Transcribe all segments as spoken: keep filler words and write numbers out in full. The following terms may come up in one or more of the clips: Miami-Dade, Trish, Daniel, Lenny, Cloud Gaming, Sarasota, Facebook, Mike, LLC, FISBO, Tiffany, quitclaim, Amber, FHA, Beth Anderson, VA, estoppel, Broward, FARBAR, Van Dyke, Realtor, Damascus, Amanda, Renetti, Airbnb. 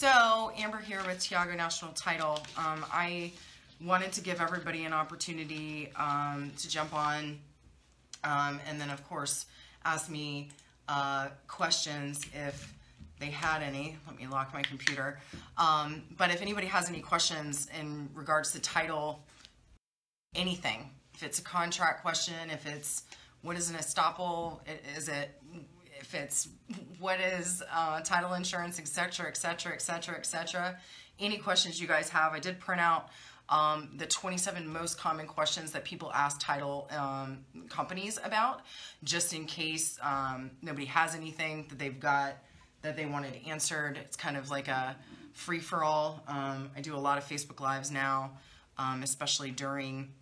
So Amber here with Tiago National Title. Um, I wanted to give everybody an opportunity um, to jump on um, and then of course ask me uh, questions if they had any. Let me lock my computer. Um, but if anybody has any questions in regards to title, anything, if it's a contract question, if it's what is an estoppel, is it, if it's what is uh, title insurance, et cetera, et cetera, et cetera, et cetera. Any questions you guys have, I did print out um, the twenty-seven most common questions that people ask title um, companies about, just in case um, nobody has anything that they've got that they wanted answered. It's kind of like a free-for-all. Um, I do a lot of Facebook Lives now, um, especially during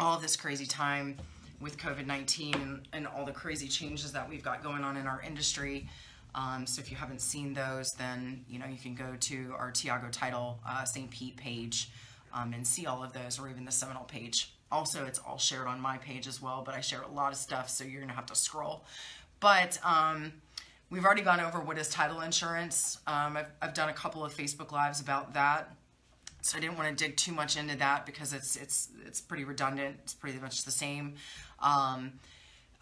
all this crazy time with COVID nineteen and, and all the crazy changes that we've got going on in our industry. Um, so if you haven't seen those, then you know you can go to our Tiago Title uh, Saint Pete page um, and see all of those, or even the Seminole page. Also, it's all shared on my page as well, but I share a lot of stuff, so you're gonna have to scroll. But um, we've already gone over what is title insurance. Um, I've, I've done a couple of Facebook Lives about that. So I didn't want to dig too much into that because it's it's it's pretty redundant. It's pretty much the same. Um,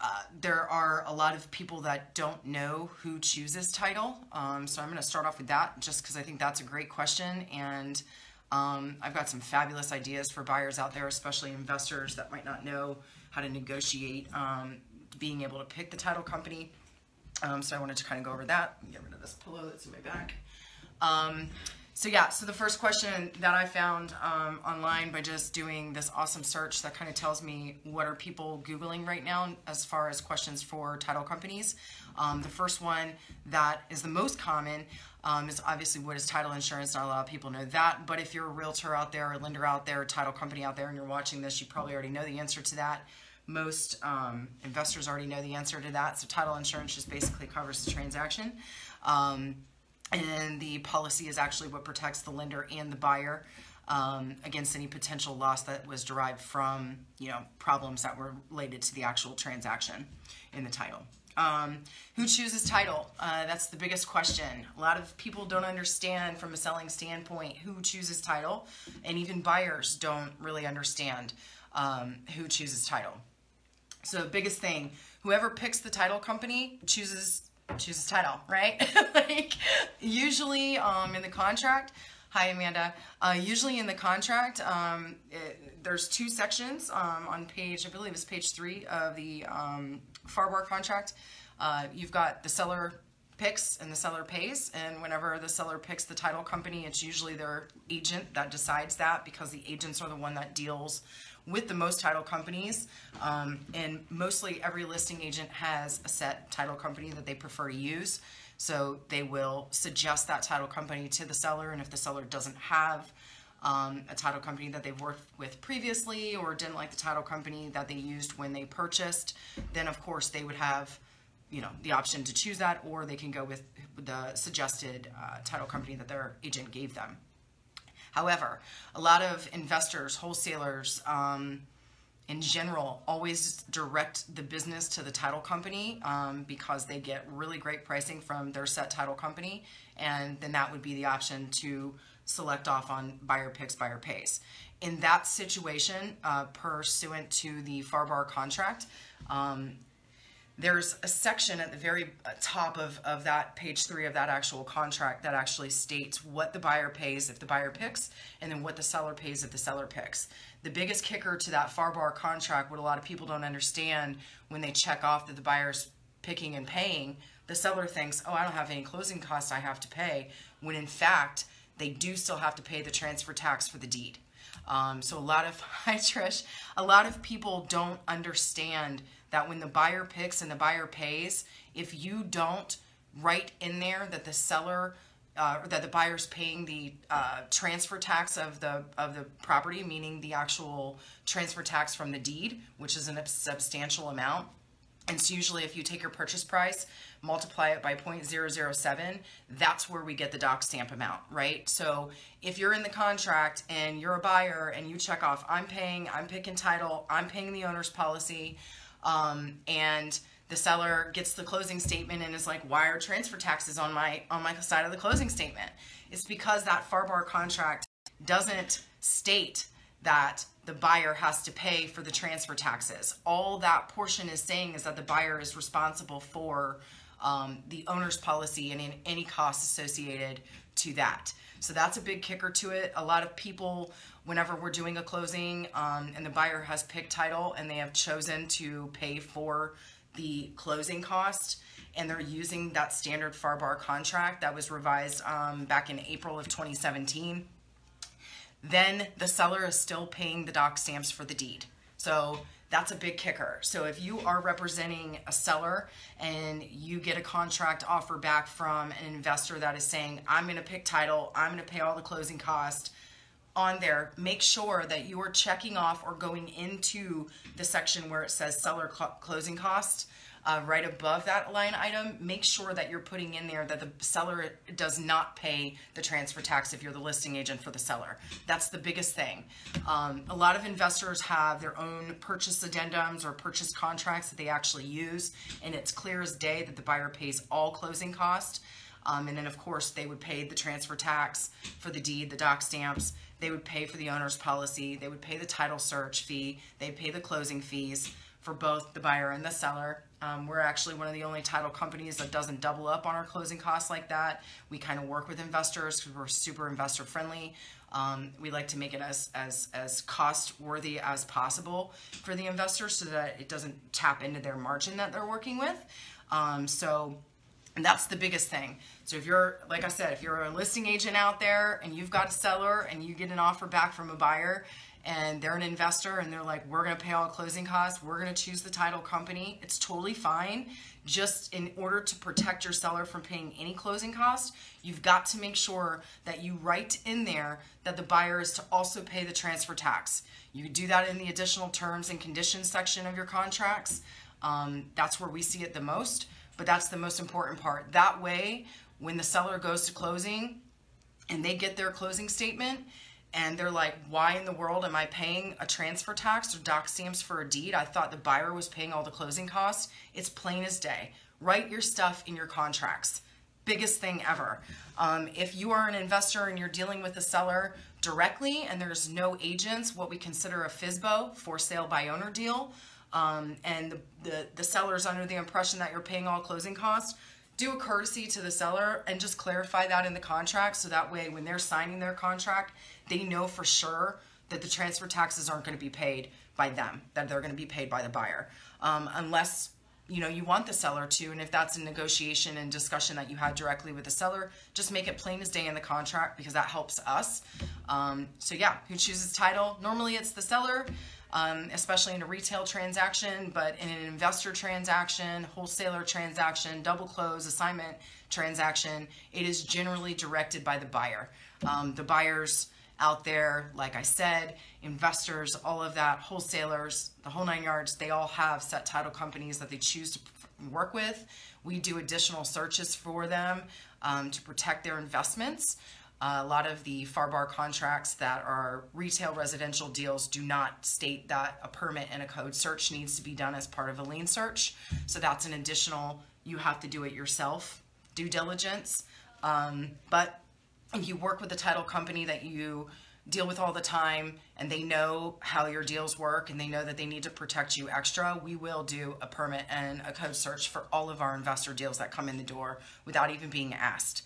uh, there are a lot of people that don't know who chooses title. Um, so I'm going to start off with that just because I think that's a great question. And um, I've got some fabulous ideas for buyers out there, especially investors that might not know how to negotiate um, being able to pick the title company. Um, so I wanted to kind of go over that. Let me get rid of this pillow that's in my back. Um, So yeah, so the first question that I found um, online by just doing this awesome search that kind of tells me what are people Googling right now as far as questions for title companies. Um, the first one that is the most common um, is obviously what is title insurance. Not a lot of people know that, but if you're a realtor out there, or a lender out there, a title company out there and you're watching this, you probably already know the answer to that. Most um, investors already know the answer to that. So title insurance just basically covers the transaction. Um, And the policy is actually what protects the lender and the buyer um, against any potential loss that was derived from, you know, problems that were related to the actual transaction in the title. Um, who chooses title? Uh, that's the biggest question. A lot of people don't understand from a selling standpoint who chooses title, and even buyers don't really understand um, who chooses title. So the biggest thing, whoever picks the title company chooses chooses title, right? Like usually um, in the contract, hi Amanda, uh, usually in the contract, um, it, there's two sections um, on page, I believe it's page three of the um, FARBAR contract. Uh, you've got the seller picks and the seller pays, and whenever the seller picks the title company, it's usually their agent that decides that because the agents are the one that deals with the most title companies, um, and mostly every listing agent has a set title company that they prefer to use, so they will suggest that title company to the seller. And if the seller doesn't have um, a title company that they've worked with previously, or didn't like the title company that they used when they purchased, then of course they would have, you know, the option to choose that, or they can go with the suggested uh, title company that their agent gave them. However, a lot of investors, wholesalers, um, in general, always direct the business to the title company um, because they get really great pricing from their set title company, and then that would be the option to select off on buyer picks, buyer pays. In that situation, uh, pursuant to the FARBAR contract, um, there's a section at the very top of, of that page three of that actual contract that actually states what the buyer pays if the buyer picks, and then what the seller pays if the seller picks. The biggest kicker to that FARBAR contract, what a lot of people don't understand when they check off that the buyer's picking and paying, the seller thinks, oh, I don't have any closing costs I have to pay, when in fact, they do still have to pay the transfer tax for the deed. Um, so a lot of, hi Trish, a lot of people don't understand that when the buyer picks and the buyer pays, if you don't write in there that the seller, uh, that the buyer's paying the uh, transfer tax of the of the property, meaning the actual transfer tax from the deed, which is a substantial amount. And so usually if you take your purchase price, multiply it by point zero zero seven, that's where we get the doc stamp amount, right? So if you're in the contract and you're a buyer and you check off, I'm paying, I'm picking title, I'm paying the owner's policy, Um, and the seller gets the closing statement and is like, why are transfer taxes on my on my side of the closing statement? It's because that FARBAR contract doesn't state that the buyer has to pay for the transfer taxes. All that portion is saying is that the buyer is responsible for um, the owner's policy and in any costs associated to that. So that's a big kicker to it. A lot of people, whenever we're doing a closing um, and the buyer has picked title and they have chosen to pay for the closing cost, and they're using that standard FARBAR contract that was revised um, back in April of twenty seventeen, then the seller is still paying the doc stamps for the deed. So that's a big kicker. So if you are representing a seller and you get a contract offer back from an investor that is saying, I'm gonna pick title, I'm gonna pay all the closing costs on there, make sure that you are checking off or going into the section where it says seller cl- closing costs, uh, right above that line item, make sure that you're putting in there that the seller does not pay the transfer tax if you're the listing agent for the seller. That's the biggest thing. Um, a lot of investors have their own purchase addendums or purchase contracts that they actually use, and it's clear as day that the buyer pays all closing costs. Um, and then of course they would pay the transfer tax for the deed, the doc stamps, they would pay for the owner's policy, they would pay the title search fee, they pay the closing fees for both the buyer and the seller. Um, we're actually one of the only title companies that doesn't double up on our closing costs like that. We kind of work with investors because we're super investor friendly. Um, we like to make it as, as, as cost worthy as possible for the investor so that it doesn't tap into their margin that they're working with. Um, so And that's the biggest thing. So if you're, like I said, if you're a listing agent out there and you've got a seller and you get an offer back from a buyer and they're an investor and they're like, we're gonna pay all closing costs, we're gonna choose the title company, it's totally fine. Just in order to protect your seller from paying any closing costs, you've got to make sure that you write in there that the buyer is to also pay the transfer tax. You do that in the additional terms and conditions section of your contracts. Um, that's where we see it the most. But that's the most important part. That way, when the seller goes to closing and they get their closing statement and they're like, why in the world am I paying a transfer tax or doc stamps for a deed? I thought the buyer was paying all the closing costs. It's plain as day. Write your stuff in your contracts. Biggest thing ever. Um, if you are an investor and you're dealing with a seller directly and there's no agents, what we consider a FISBO, for sale by owner deal, Um, and the, the, the seller's under the impression that you're paying all closing costs, do a courtesy to the seller and just clarify that in the contract so that way when they're signing their contract, they know for sure that the transfer taxes aren't going to be paid by them, that they're going to be paid by the buyer. Um, unless, you know, you want the seller to, and if that's a negotiation and discussion that you had directly with the seller, just make it plain as day in the contract because that helps us. Um, so yeah, who chooses title? Normally it's the seller. Um, especially in a retail transaction, but in an investor transaction, wholesaler transaction, double close, assignment transaction, it is generally directed by the buyer. Um, the buyers out there, like I said, investors, all of that, wholesalers, the whole nine yards, they all have set title companies that they choose to work with. We do additional searches for them um, to protect their investments. Uh, a lot of the FARBAR contracts that are retail residential deals do not state that a permit and a code search needs to be done as part of a lien search. So that's an additional, you have to do it yourself, due diligence. Um, but if you work with a title company that you deal with all the time and they know how your deals work and they know that they need to protect you extra, we will do a permit and a code search for all of our investor deals that come in the door without even being asked.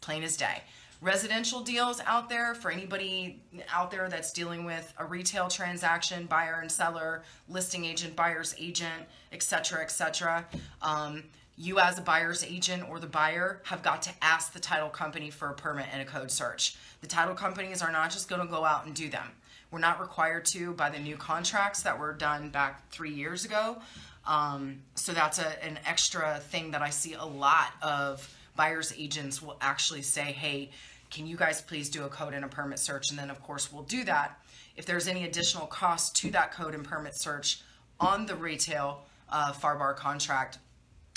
Plain as day. Residential deals out there, for anybody out there that's dealing with a retail transaction, buyer and seller, listing agent, buyer's agent, et cetera, et cetera. Um, you as a buyer's agent or the buyer have got to ask the title company for a permit and a code search. The title companies are not just going to go out and do them. We're not required to by the new contracts that were done back three years ago. Um, so that's a, an extra thing that I see a lot of. Buyer's agents will actually say, hey, can you guys please do a code and a permit search? And then of course we'll do that. If there's any additional cost to that code and permit search on the retail uh, FARBAR contract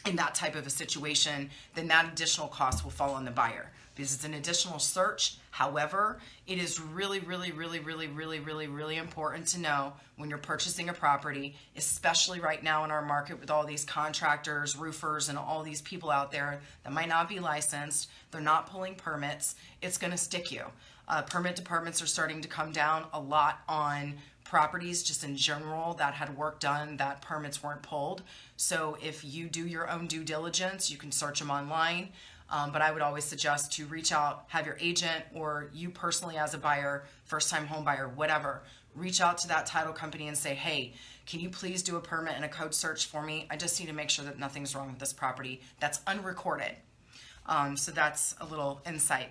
in that type of a situation, then that additional cost will fall on the buyer. because it's an additional search. However, it is really, really, really, really, really, really, really important to know when you're purchasing a property, especially right now in our market with all these contractors, roofers, and all these people out there that might not be licensed, they're not pulling permits, it's gonna stick you. Uh, permit departments are starting to come down a lot on properties just in general that had work done that permits weren't pulled. So if you do your own due diligence, you can search them online. Um, but I would always suggest to reach out, have your agent or you personally as a buyer, first-time home buyer, whatever, reach out to that title company and say, hey, can you please do a permit and a code search for me? I just need to make sure that nothing's wrong with this property that's unrecorded. Um, so that's a little insight.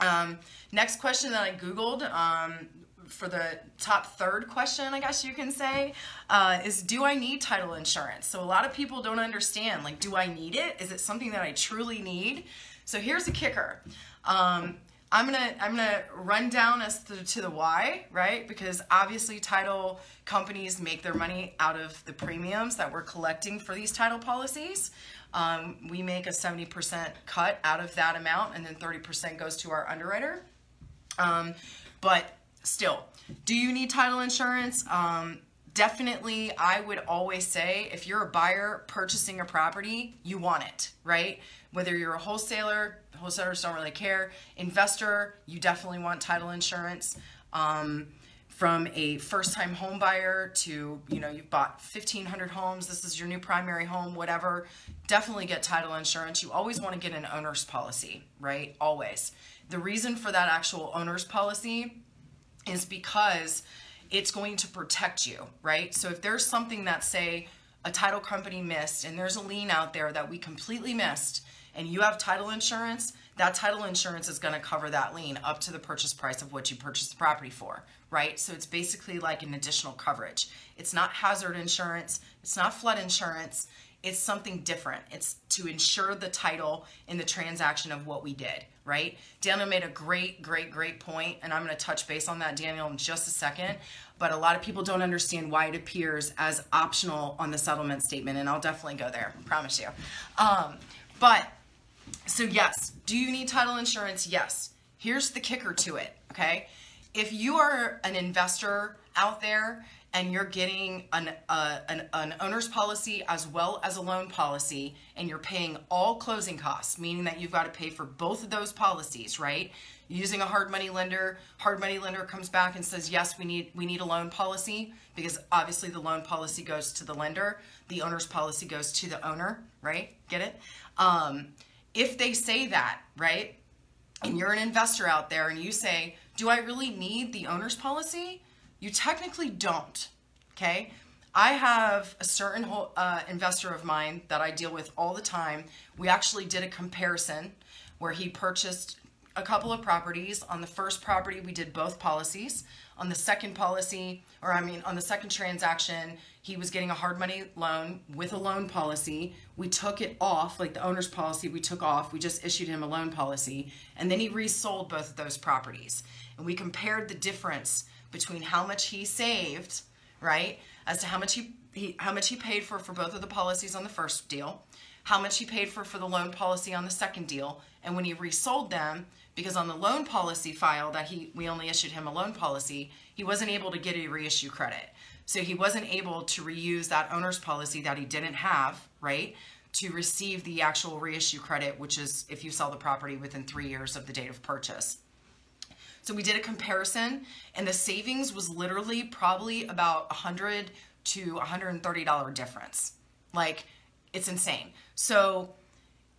Um, next question that I Googled um, for the top third question, I guess you can say, uh, is do I need title insurance? So a lot of people don't understand, like, do I need it? Is it something that I truly need? So here's the kicker. Um, I'm gonna, I'm gonna run down as to, to the why, right? Because obviously title companies make their money out of the premiums that we're collecting for these title policies. Um, we make a seventy percent cut out of that amount, and then thirty percent goes to our underwriter. Um, but still, do you need title insurance? Um, definitely, I would always say if you're a buyer purchasing a property, you want it, right? Whether you're a wholesaler, wholesalers don't really care. Investor, you definitely want title insurance. Um, from a first-time home buyer to, you know, you've bought fifteen hundred homes, this is your new primary home, whatever, definitely get title insurance. You always want to get an owner's policy, right? Always. The reason for that actual owner's policy is because it's going to protect you, right? So if there's something that, say, a title company missed and there's a lien out there that we completely missed and you have title insurance, that title insurance is gonna cover that lien up to the purchase price of what you purchased the property for, right? So it's basically like an additional coverage. It's not hazard insurance, it's not flood insurance, it's something different. It's to insure the title in the transaction of what we did, right? Daniel made a great, great, great point, and I'm gonna touch base on that, Daniel, in just a second, but a lot of people don't understand why it appears as optional on the settlement statement, and I'll definitely go there, I promise you. Um, but, so yes, do you need title insurance? Yes. Here's the kicker to it, okay? If you are an investor out there and you're getting an, uh, an, an owner's policy as well as a loan policy and you're paying all closing costs, meaning that you've got to pay for both of those policies, right? Using a hard money lender, hard money lender comes back and says, yes, we need, we need a loan policy, because obviously the loan policy goes to the lender, the owner's policy goes to the owner, right? Get it? Um, If they say that, right, and you're an investor out there and you say, do I really need the owner's policy? You technically don't, okay? I have a certain uh, investor of mine that I deal with all the time. We actually did a comparison where he purchased a couple of properties. On the first property, we did both policies. On the second policy, or I mean, on the second transaction, he was getting a hard money loan with a loan policy. We took it off, like the owner's policy we took off. We just issued him a loan policy. And then he resold both of those properties. And we compared the difference between how much he saved, right, as to how much he, he, how much he paid for for both of the policies on the first deal, how much he paid for for the loan policy on the second deal, and when he resold them, because on the loan policy file that he, we only issued him a loan policy, he wasn't able to get a reissue credit. So he wasn't able to reuse that owner's policy that he didn't have, right, to receive the actual reissue credit, which is if you sell the property within three years of the date of purchase. So we did a comparison, and the savings was literally probably about one hundred to one hundred thirty dollars difference. Like, it's insane. So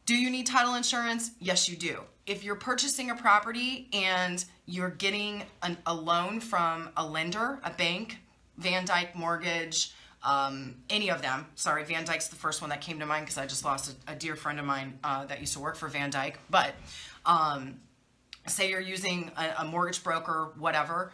do you need title insurance? Yes, you do. If you're purchasing a property and you're getting an, a loan from a lender, a bank, Van Dyke Mortgage, um, any of them. Sorry, Van Dyke's the first one that came to mind because I just lost a, a dear friend of mine uh, that used to work for Van Dyke. But um, say you're using a, a mortgage broker, whatever,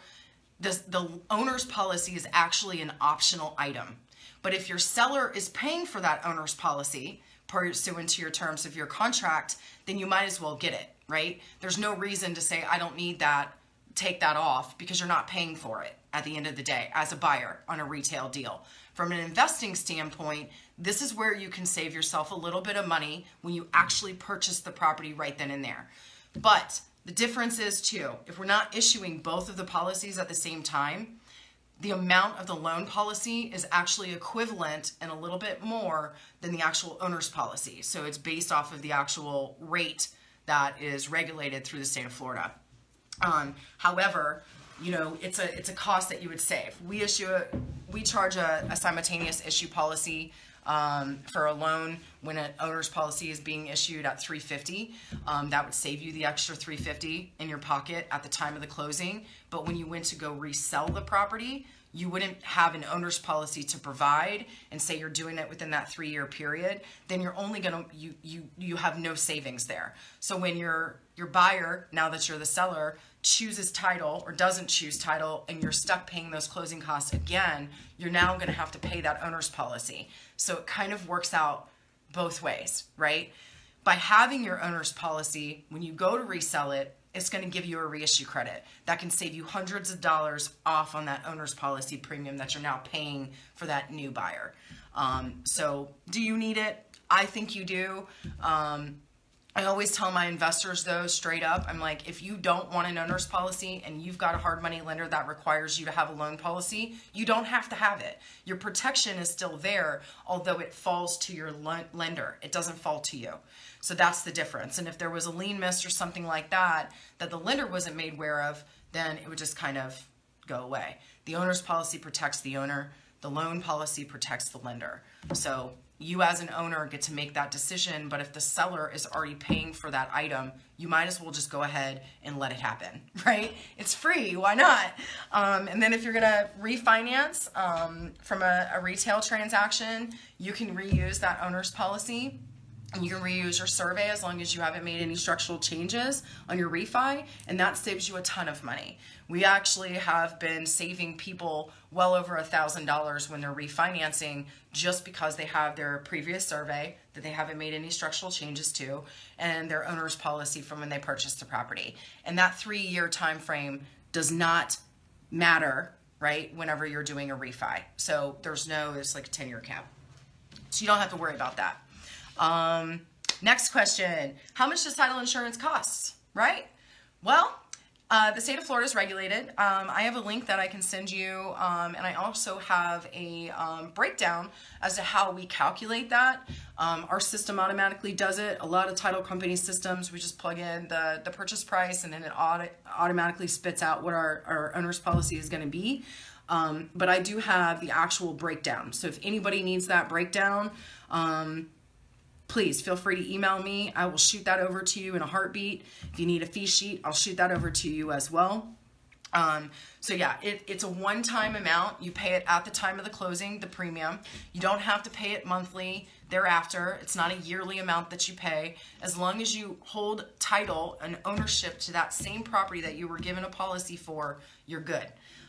this, the owner's policy is actually an optional item. But if your seller is paying for that owner's policy pursuant to your terms of your contract, then you might as well get it. Right? There's no reason to say, I don't need that, take that off, because you're not paying for it at the end of the day as a buyer on a retail deal. From an investing standpoint, this is where you can save yourself a little bit of money when you actually purchase the property right then and there. But the difference is too, if we're not issuing both of the policies at the same time, the amount of the loan policy is actually equivalent and a little bit more than the actual owner's policy. So it's based off of the actual rate that is regulated through the state of Florida. Um, however, you know, it's a, it's a cost that you would save. We issue a, we charge a, a simultaneous issue policy um, for a loan when an owner's policy is being issued at three hundred fifty dollars. Um, that would save you the extra three hundred fifty dollars in your pocket at the time of the closing. But when you went to go resell the property, you wouldn't have an owner's policy to provide, and say you're doing it within that three-year period, then you're only gonna, you, you, you have no savings there. So when your, your buyer, now that you're the seller, chooses title or doesn't choose title and you're stuck paying those closing costs again, you're now gonna have to pay that owner's policy. So it kind of works out both ways, right? By having your owner's policy, when you go to resell it, it's going to give you a reissue credit that can save you hundreds of dollars off on that owner's policy premium that you're now paying for that new buyer. Um, so do you need it? I think you do. Um, I always tell my investors though, straight up, I'm like, if you don't want an owner's policy and you've got a hard money lender that requires you to have a loan policy, you don't have to have it. Your protection is still there, although it falls to your lender. It doesn't fall to you. So that's the difference. And if there was a lien miss or something like that, that the lender wasn't made aware of, then it would just kind of go away. The owner's policy protects the owner. The loan policy protects the lender. So you as an owner get to make that decision, but if the seller is already paying for that item, you might as well just go ahead and let it happen, right? It's free, why not? Um, and then if you're gonna refinance um, from a, a retail transaction, you can reuse that owner's policy, and you can reuse your survey as long as you haven't made any structural changes on your refi, and that saves you a ton of money. We actually have been saving people well over one thousand dollars when they're refinancing just because they have their previous survey that they haven't made any structural changes to and their owner's policy from when they purchased the property. And that three-year time frame does not matter, right, whenever you're doing a refi. So there's no, it's like a ten-year cap. So you don't have to worry about that. Um, next question, how much does title insurance cost, right? Well, uh, the state of Florida is regulated. Um, I have a link that I can send you, um, and I also have a um, breakdown as to how we calculate that. Um, our system automatically does it. A lot of title company systems, we just plug in the, the purchase price, and then it auto automatically spits out what our, our owner's policy is going to be. Um, but I do have the actual breakdown. So if anybody needs that breakdown, um, please feel free to email me. I will shoot that over to you in a heartbeat. If you need a fee sheet, I'll shoot that over to you as well. Um, so yeah, it, it's a one-time amount. You pay it at the time of the closing, the premium. You don't have to pay it monthly thereafter. It's not a yearly amount that you pay. As long as you hold title and ownership to that same property that you were given a policy for, you're good.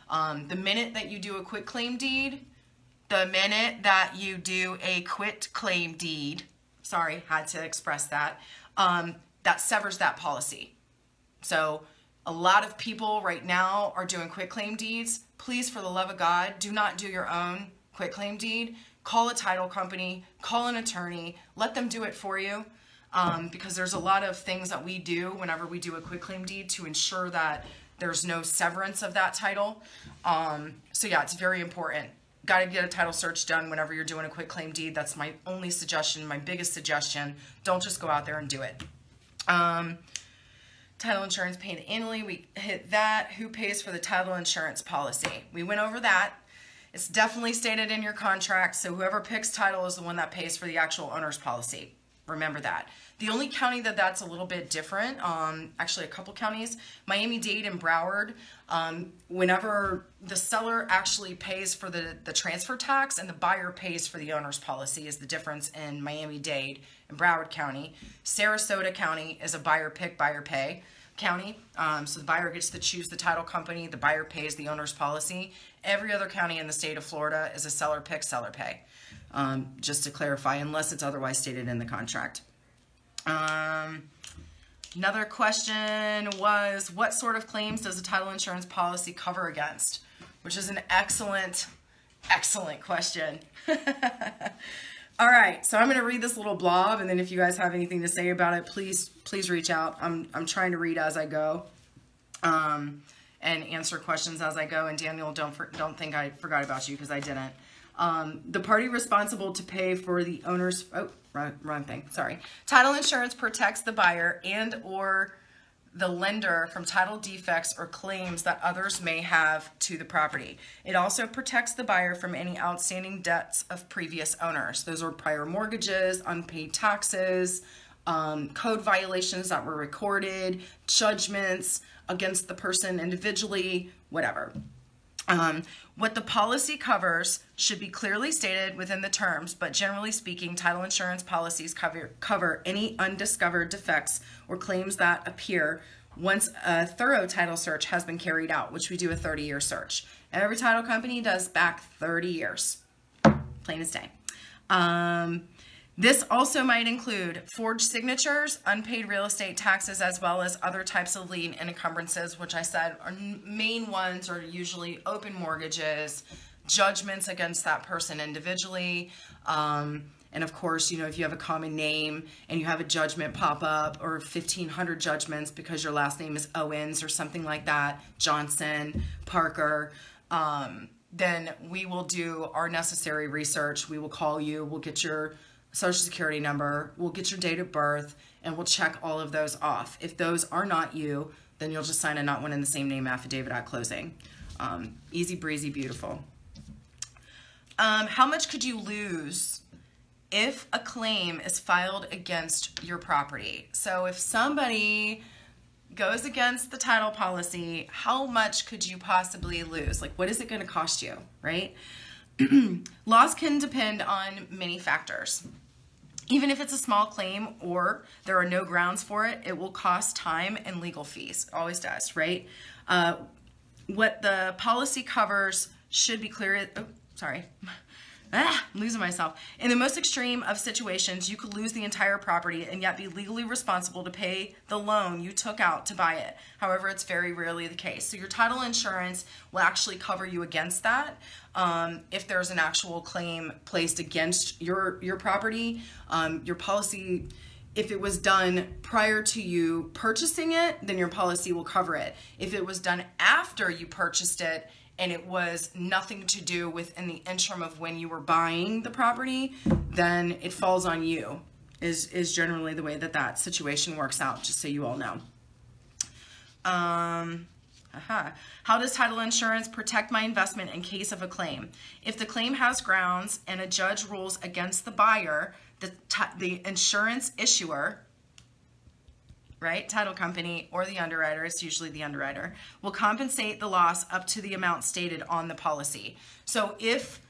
Um, the minute that you do a quit claim deed, the minute that you do a quit claim deed, sorry, had to express that, um, that severs that policy. So a lot of people right now are doing quitclaim deeds. Please, for the love of God, do not do your own quitclaim deed. Call a title company, call an attorney, let them do it for you, um, because there's a lot of things that we do whenever we do a quitclaim deed to ensure that there's no severance of that title. Um, so yeah, it's very important. Got to get a title search done whenever you're doing a quitclaim deed. That's my only suggestion, my biggest suggestion. Don't just go out there and do it. Um, title insurance paid annually. We hit that. Who pays for the title insurance policy? We went over that. It's definitely stated in your contract. So whoever picks title is the one that pays for the actual owner's policy. Remember that. The only county that that's a little bit different, um, actually a couple counties, Miami-Dade and Broward, um, whenever the seller actually pays for the, the transfer tax and the buyer pays for the owner's policy is the difference in Miami-Dade and Broward County. Sarasota County is a buyer pick, buyer pay county. Um, so the buyer gets to choose the title company, the buyer pays the owner's policy. Every other county in the state of Florida is a seller pick, seller pay. Um, just to clarify, unless it's otherwise stated in the contract. Um, another question was, what sort of claims does a title insurance policy cover against? Which is an excellent, excellent question. All right, so I'm going to read this little blob, and then if you guys have anything to say about it, please please reach out. I'm, I'm trying to read as I go um, and answer questions as I go. And Daniel, don't, for, don't think I forgot about you, because I didn't. Um, the party responsible to pay for the owner's, oh, wrong, wrong thing, sorry. Title insurance protects the buyer and or the lender from title defects or claims that others may have to the property. It also protects the buyer from any outstanding debts of previous owners. Those are prior mortgages, unpaid taxes, um, code violations that were recorded, judgments against the person individually, whatever. Um, what the policy covers should be clearly stated within the terms, but generally speaking, title insurance policies cover, cover any undiscovered defects or claims that appear once a thorough title search has been carried out, which we do a thirty year search. Every title company does back thirty years, plain as day. Um, this also might include forged signatures, unpaid real estate taxes, as well as other types of lien and encumbrances, which I said are main ones are usually open mortgages, judgments against that person individually, um, and of course, you know, if you have a common name and you have a judgment pop up, or fifteen hundred judgments because your last name is Owens or something like that, Johnson, Parker, um, then we will do our necessary research. We will call you, we'll get your social security number, we'll get your date of birth, and we'll check all of those off. If those are not you, then you'll just sign a not one in the same name affidavit at closing. Um, easy breezy, beautiful. Um, how much could you lose if a claim is filed against your property? So if somebody goes against the title policy, how much could you possibly lose? Like, what is it going to cost you, right? Loss can depend on many factors. Even if it's a small claim or there are no grounds for it, it will cost time and legal fees. It always does, right? Uh, what the policy covers should be clear. Oh, sorry, ah, I'm losing myself. In the most extreme of situations, you could lose the entire property and yet be legally responsible to pay the loan you took out to buy it. However, it's very rarely the case. So your title insurance will actually cover you against that um, if there's an actual claim placed against your, your property. Um, your policy, if it was done prior to you purchasing it, then your policy will cover it. If it was done after you purchased it, and it was nothing to do with in the interim of when you were buying the property, then it falls on you, is, is generally the way that that situation works out, just so you all know. Um, aha. How does title insurance protect my investment in case of a claim? If the claim has grounds and a judge rules against the buyer, the, the insurance issuer, right, title company or the underwriter, it's usually the underwriter, will compensate the loss up to the amount stated on the policy. So if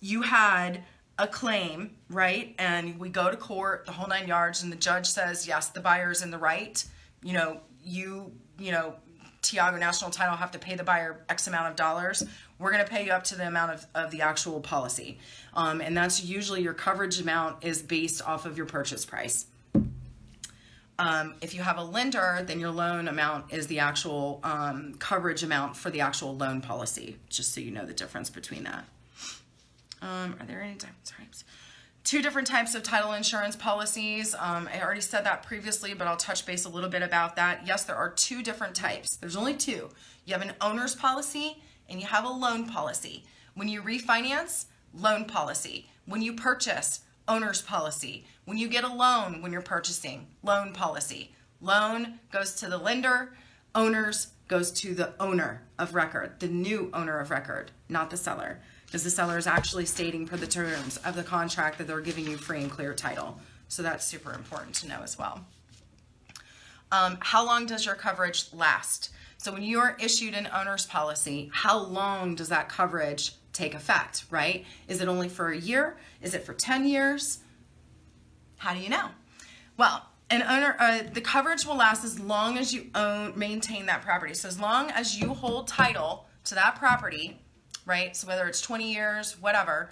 you had a claim, right, and we go to court, the whole nine yards, and the judge says, yes, the buyer's in the right, you know, you, you know, Tiago National Title have to pay the buyer X amount of dollars, we're going to pay you up to the amount of, of the actual policy. Um, and that's usually your coverage amount is based off of your purchase price. Um, if you have a lender, then your loan amount is the actual um, coverage amount for the actual loan policy, just so you know the difference between that. Um, are there any types? Two different types of title insurance policies. Um, I already said that previously, but I'll touch base a little bit about that. Yes, there are two different types. There's only two. You have an owner's policy and you have a loan policy. When you refinance, loan policy. When you purchase, owner's policy. When you get a loan, when you're purchasing, loan policy. Loan goes to the lender, owners goes to the owner of record, the new owner of record, not the seller, because the seller is actually stating per the terms of the contract that they're giving you free and clear title. So that's super important to know as well. Um, how long does your coverage last? So when you are issued an owner's policy, how long does that coverage take effect, right? Is it only for a year? Is it for ten years? How do you know? Well, an owner, uh, the coverage will last as long as you own, maintain that property. So as long as you hold title to that property, right? So whether it's twenty years, whatever,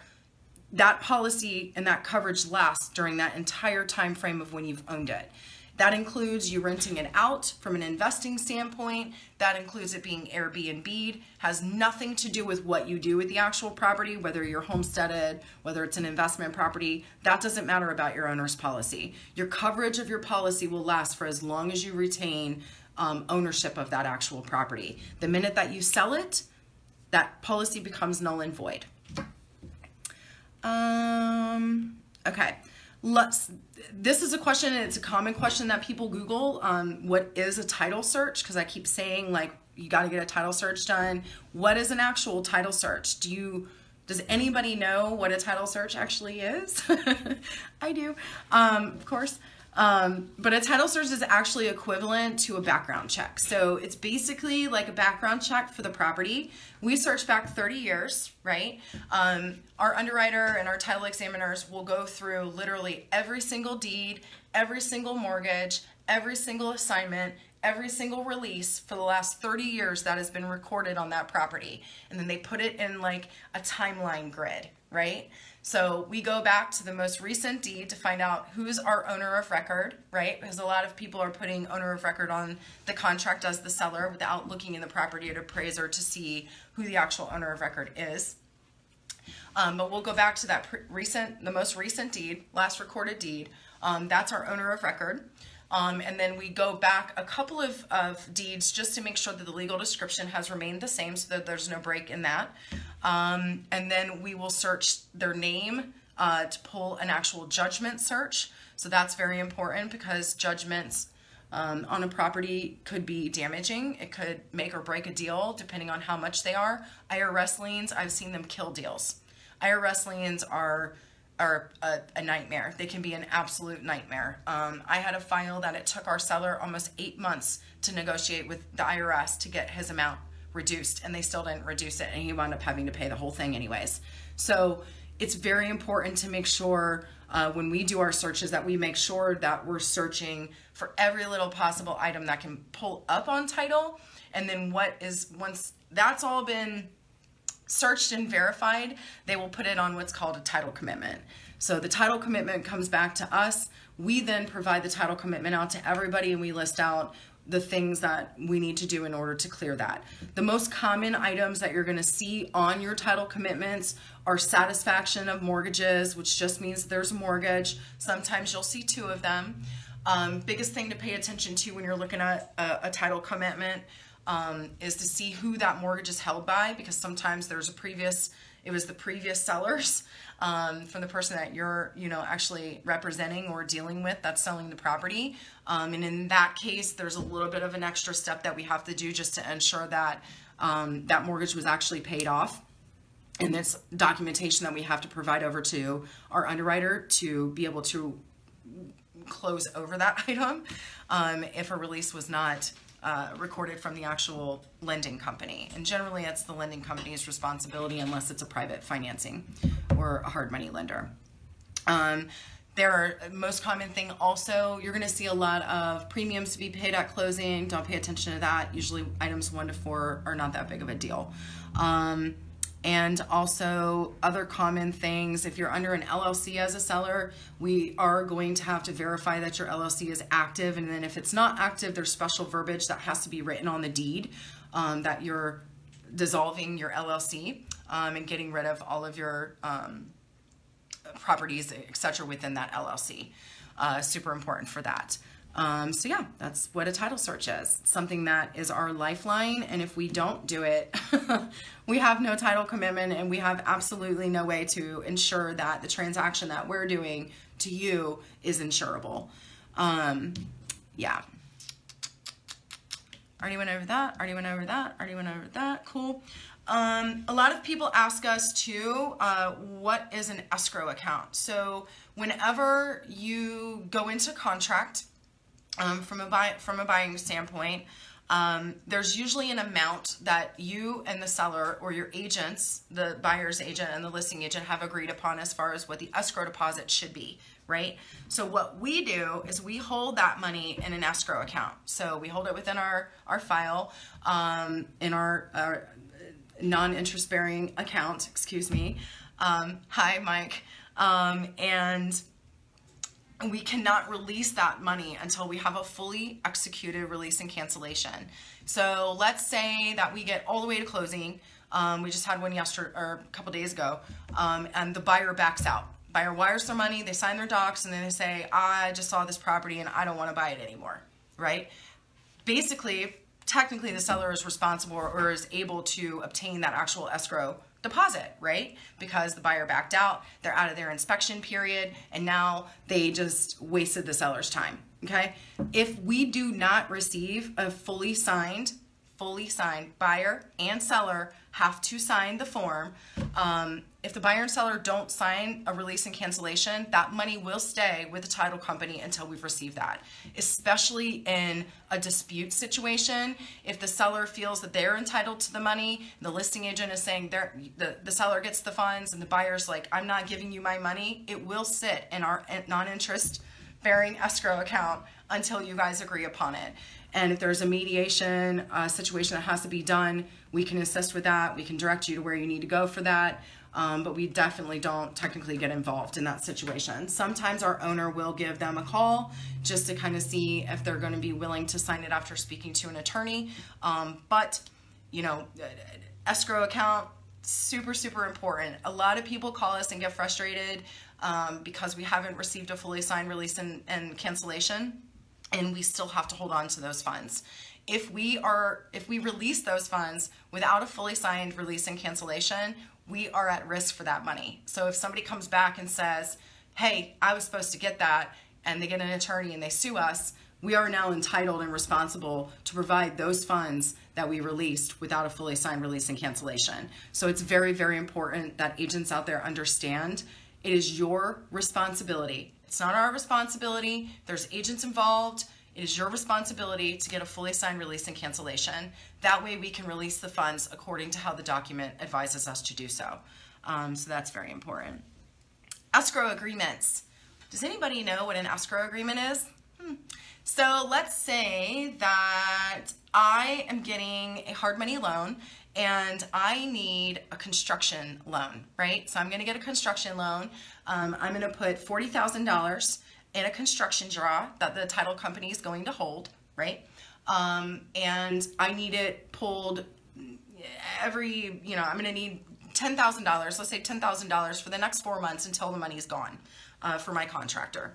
that policy and that coverage lasts during that entire time frame of when you've owned it. That includes you renting it out from an investing standpoint. That includes it being Airbnb'd. Has nothing to do with what you do with the actual property, whether you're homesteaded, whether it's an investment property. That doesn't matter about your owner's policy. Your coverage of your policy will last for as long as you retain um, ownership of that actual property. The minute that you sell it, that policy becomes null and void. Um, okay. Let's, this is a question, and it's a common question that people Google. Um, what is a title search? Because I keep saying, like, you got to get a title search done. What is an actual title search? Do you, does anybody know what a title search actually is? I do, um, of course. Um, but a title search is actually equivalent to a background check. So it's basically like a background check for the property. We search back thirty years, right? Um, our underwriter and our title examiners will go through literally every single deed, every single mortgage, every single assignment, every single release for the last thirty years that has been recorded on that property. And then they put it in like a timeline grid, right? So we go back to the most recent deed to find out who's our owner of record, right? Because a lot of people are putting owner of record on the contract as the seller without looking in the property at appraiser to see who the actual owner of record is. Um, but we'll go back to that recent, the most recent deed, last recorded deed. Um, that's our owner of record. Um, and then we go back a couple of, of deeds just to make sure that the legal description has remained the same so that there's no break in that. Um, and then we will search their name uh, to pull an actual judgment search. So that's very important because judgments um, on a property could be damaging. It could make or break a deal depending on how much they are. I R S liens, I've seen them kill deals. I R S liens are... are a, a nightmare. They can be an absolute nightmare. Um, I had a file that it took our seller almost eight months to negotiate with the I R S to get his amount reduced, and they still didn't reduce it, and he wound up having to pay the whole thing anyways. So it's very important to make sure uh, when we do our searches that we make sure that we're searching for every little possible item that can pull up on title, and then what is, once that's all been searched and verified, they will put it on what's called a title commitment. So the title commitment comes back to us. We then provide the title commitment out to everybody, and we list out the things that we need to do in order to clear that. The most common items that you're going to see on your title commitments are satisfaction of mortgages, which just means there's a mortgage. Sometimes you'll see two of them. Um, biggest thing to pay attention to when you're looking at a, a title commitment Um, is to see who that mortgage is held by, because sometimes there's a previous, it was the previous sellers um, from the person that you're, you know, actually representing or dealing with that's selling the property. Um, and in that case, there's a little bit of an extra step that we have to do just to ensure that um, that mortgage was actually paid off. And that's documentation that we have to provide over to our underwriter to be able to close over that item um, if a release was not Uh, recorded from the actual lending company. And generally that's the lending company's responsibility unless it's a private financing or a hard money lender. Um, there are most common thing also, you're going to see a lot of premiums to be paid at closing. Don't pay attention to that. Usually items one to four are not that big of a deal. Um, and also other common things, if you're under an L L C as a seller, we are going to have to verify that your L L C is active, and then if it's not active, there's special verbiage that has to be written on the deed um, that you're dissolving your L L C um, and getting rid of all of your um, properties, et cetera within that L L C. Uh, super important for that. Um, so yeah, that's what a title search is. It's something that is our lifeline, and if we don't do it, we have no title commitment, and we have absolutely no way to ensure that the transaction that we're doing to you is insurable. Um, yeah. Already went over that, already went over that, already went over that, cool. Um, a lot of people ask us too, uh, what is an escrow account? So whenever you go into contract, Um, from a buy, from a buying standpoint, um, there's usually an amount that you and the seller or your agents, the buyer's agent and the listing agent, have agreed upon as far as what the escrow deposit should be, right? So what we do is we hold that money in an escrow account. So we hold it within our, our file, um, in our, our non-interest bearing account, excuse me. Um, hi, Mike. Um, and And we cannot release that money until we have a fully executed release and cancellation. So let's say that we get all the way to closing. Um, we just had one yesterday or a couple days ago, um, and the buyer backs out. Buyer wires their money, they sign their docs, and then they say, I just saw this property and I don't want to buy it anymore, right? Basically, technically the seller is responsible or is able to obtain that actual escrow deposit, right? Because the buyer backed out, they're out of their inspection period, and now they just wasted the seller's time, okay? If we do not receive a fully signed, fully signed, buyer and seller have to sign the form. Um, if the buyer and seller don't sign a release and cancellation, that money will stay with the title company until we've received that, especially in a dispute situation. If the seller feels that they're entitled to the money, the listing agent is saying they're, the, the seller gets the funds and the buyer's like, I'm not giving you my money, it will sit in our non-interest bearing escrow account until you guys agree upon it. And if there's a mediation uh, situation that has to be done, we can assist with that. We can direct you to where you need to go for that. Um, but we definitely don't technically get involved in that situation. Sometimes our owner will give them a call just to kind of see if they're going to be willing to sign it after speaking to an attorney. Um, but, you know, escrow account, super, super important. A lot of people call us and get frustrated um, because we haven't received a fully signed release and, and cancellation, and we still have to hold on to those funds. If we are, if we release those funds without a fully signed release and cancellation, we are at risk for that money. So if somebody comes back and says, hey, I was supposed to get that, and they get an attorney and they sue us, we are now entitled and responsible to provide those funds that we released without a fully signed release and cancellation. So it's very, very important that agents out there understand it is your responsibility. It's not our responsibility. There's agents involved. It is your responsibility to get a fully signed release and cancellation. That way we can release the funds according to how the document advises us to do so. Um, so that's very important. Escrow agreements. Does anybody know what an escrow agreement is? Hmm. So let's say that I am getting a hard money loan and I need a construction loan, right? So I'm gonna get a construction loan. Um, I'm gonna put forty thousand dollars in a construction draw that the title company is going to hold, right? Um, and I need it pulled every, you know, I'm gonna need ten thousand dollars, let's say ten thousand dollars for the next four months until the money is gone uh, for my contractor.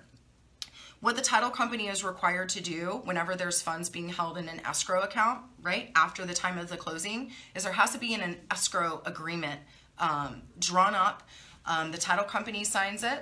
What the title company is required to do whenever there's funds being held in an escrow account, right, after the time of the closing, is there has to be an escrow agreement um, drawn up. Um, the title company signs it,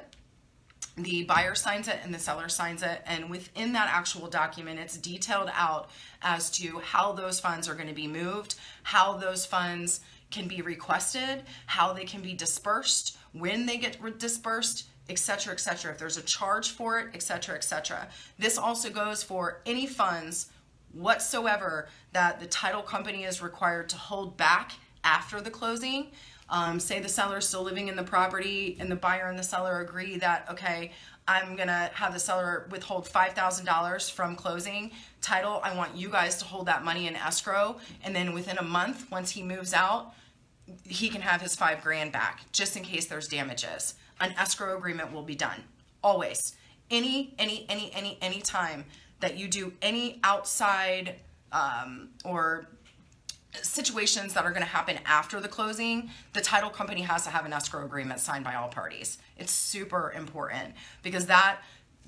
the buyer signs it, and the seller signs it. And within that actual document, it's detailed out as to how those funds are going to be moved, how those funds can be requested, how they can be dispersed, when they get dispersed, et cetera, et cetera. If there's a charge for it, et cetera, et cetera. This also goes for any funds whatsoever that the title company is required to hold back after the closing. Um, say the seller is still living in the property and the buyer and the seller agree that, okay, I'm gonna have the seller withhold five thousand dollars from closing. Title, I want you guys to hold that money in escrow, and then within a month, once he moves out, he can have his five grand back just in case there's damages. An escrow agreement will be done. Always. Any, any, any, any, any time that you do any outside um, or situations that are going to happen after the closing, the title company has to have an escrow agreement signed by all parties. It's super important because that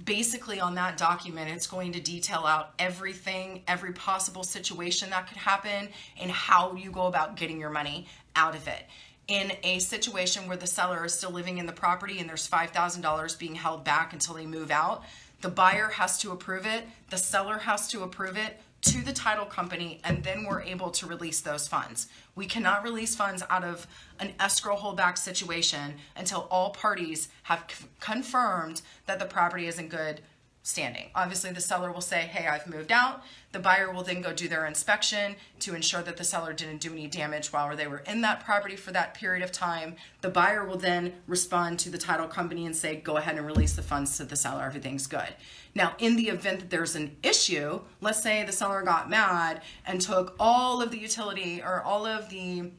basically on that document, it's going to detail out everything, every possible situation that could happen and how you go about getting your money out of it. In a situation where the seller is still living in the property and there's five thousand dollars being held back until they move out, the buyer has to approve it, the seller has to approve it to the title company, and then we're able to release those funds. We cannot release funds out of an escrow holdback situation until all parties have confirmed that the property is in good standing. Obviously, the seller will say, hey, I've moved out. The buyer will then go do their inspection to ensure that the seller didn't do any damage while they were in that property for that period of time. The buyer will then respond to the title company and say, go ahead and release the funds to the seller. Everything's good. Now, in the event that there's an issue, let's say the seller got mad and took all of the utility or all of the,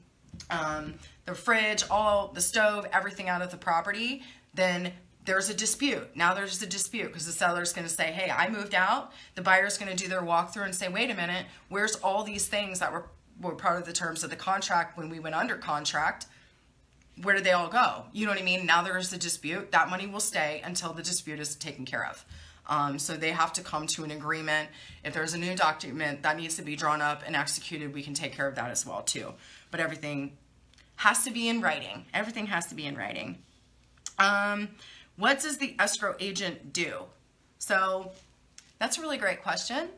um, the fridge, all the stove, everything out of the property, then there's a dispute. Now there's a dispute because the seller's going to say, hey, I moved out. The buyer's going to do their walkthrough and say, wait a minute, where's all these things that were, were part of the terms of the contract when we went under contract? Where did they all go? You know what I mean? Now there's the dispute. That money will stay until the dispute is taken care of. Um, so they have to come to an agreement. If there's a new document that needs to be drawn up and executed, we can take care of that as well too. But everything has to be in writing. Everything has to be in writing. Um, what does the escrow agent do? So that's a really great question.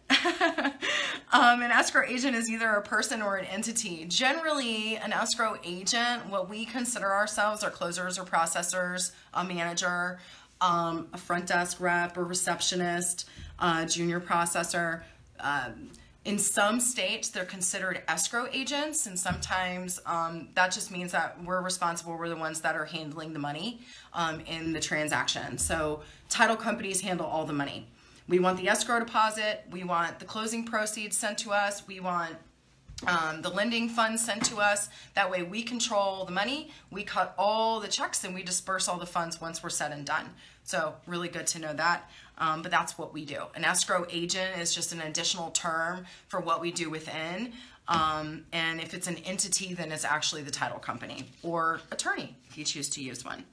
um, an escrow agent is either a person or an entity. Generally, an escrow agent, what we consider ourselves, are closers or processors, a manager, um, a front desk rep or receptionist, a junior processor. Um, in some states, they're considered escrow agents, and sometimes um, that just means that we're responsible. We're the ones that are handling the money um, in the transaction. So title companies handle all the money. We want the escrow deposit, we want the closing proceeds sent to us, we want um, the lending funds sent to us. That way we control the money, we cut all the checks, and we disperse all the funds once we're said and done. So really good to know that, um, but that's what we do. An escrow agent is just an additional term for what we do within, um, and if it's an entity, then it's actually the title company or attorney if you choose to use one.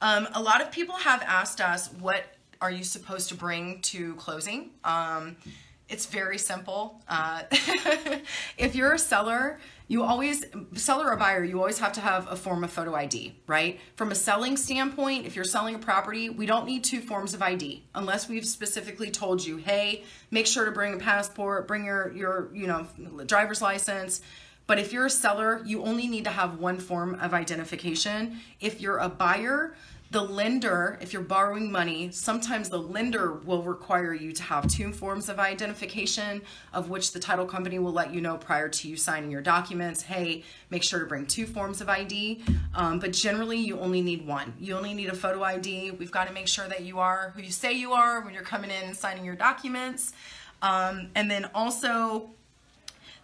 Um, a lot of people have asked us, what are you supposed to bring to closing? Um, it's very simple. Uh, if you're a seller, you always, seller or buyer, you always have to have a form of photo I D, right? From a selling standpoint, if you're selling a property, we don't need two forms of I D unless we've specifically told you, hey, make sure to bring a passport, bring your, your you know, driver's license. But if you're a seller, you only need to have one form of identification. If you're a buyer, the lender, if you're borrowing money, sometimes the lender will require you to have two forms of identification, of which the title company will let you know prior to you signing your documents, hey, make sure to bring two forms of I D. Um, but generally, you only need one. You only need a photo I D. We've got to make sure that you are who you say you are when you're coming in and signing your documents. Um, and then also,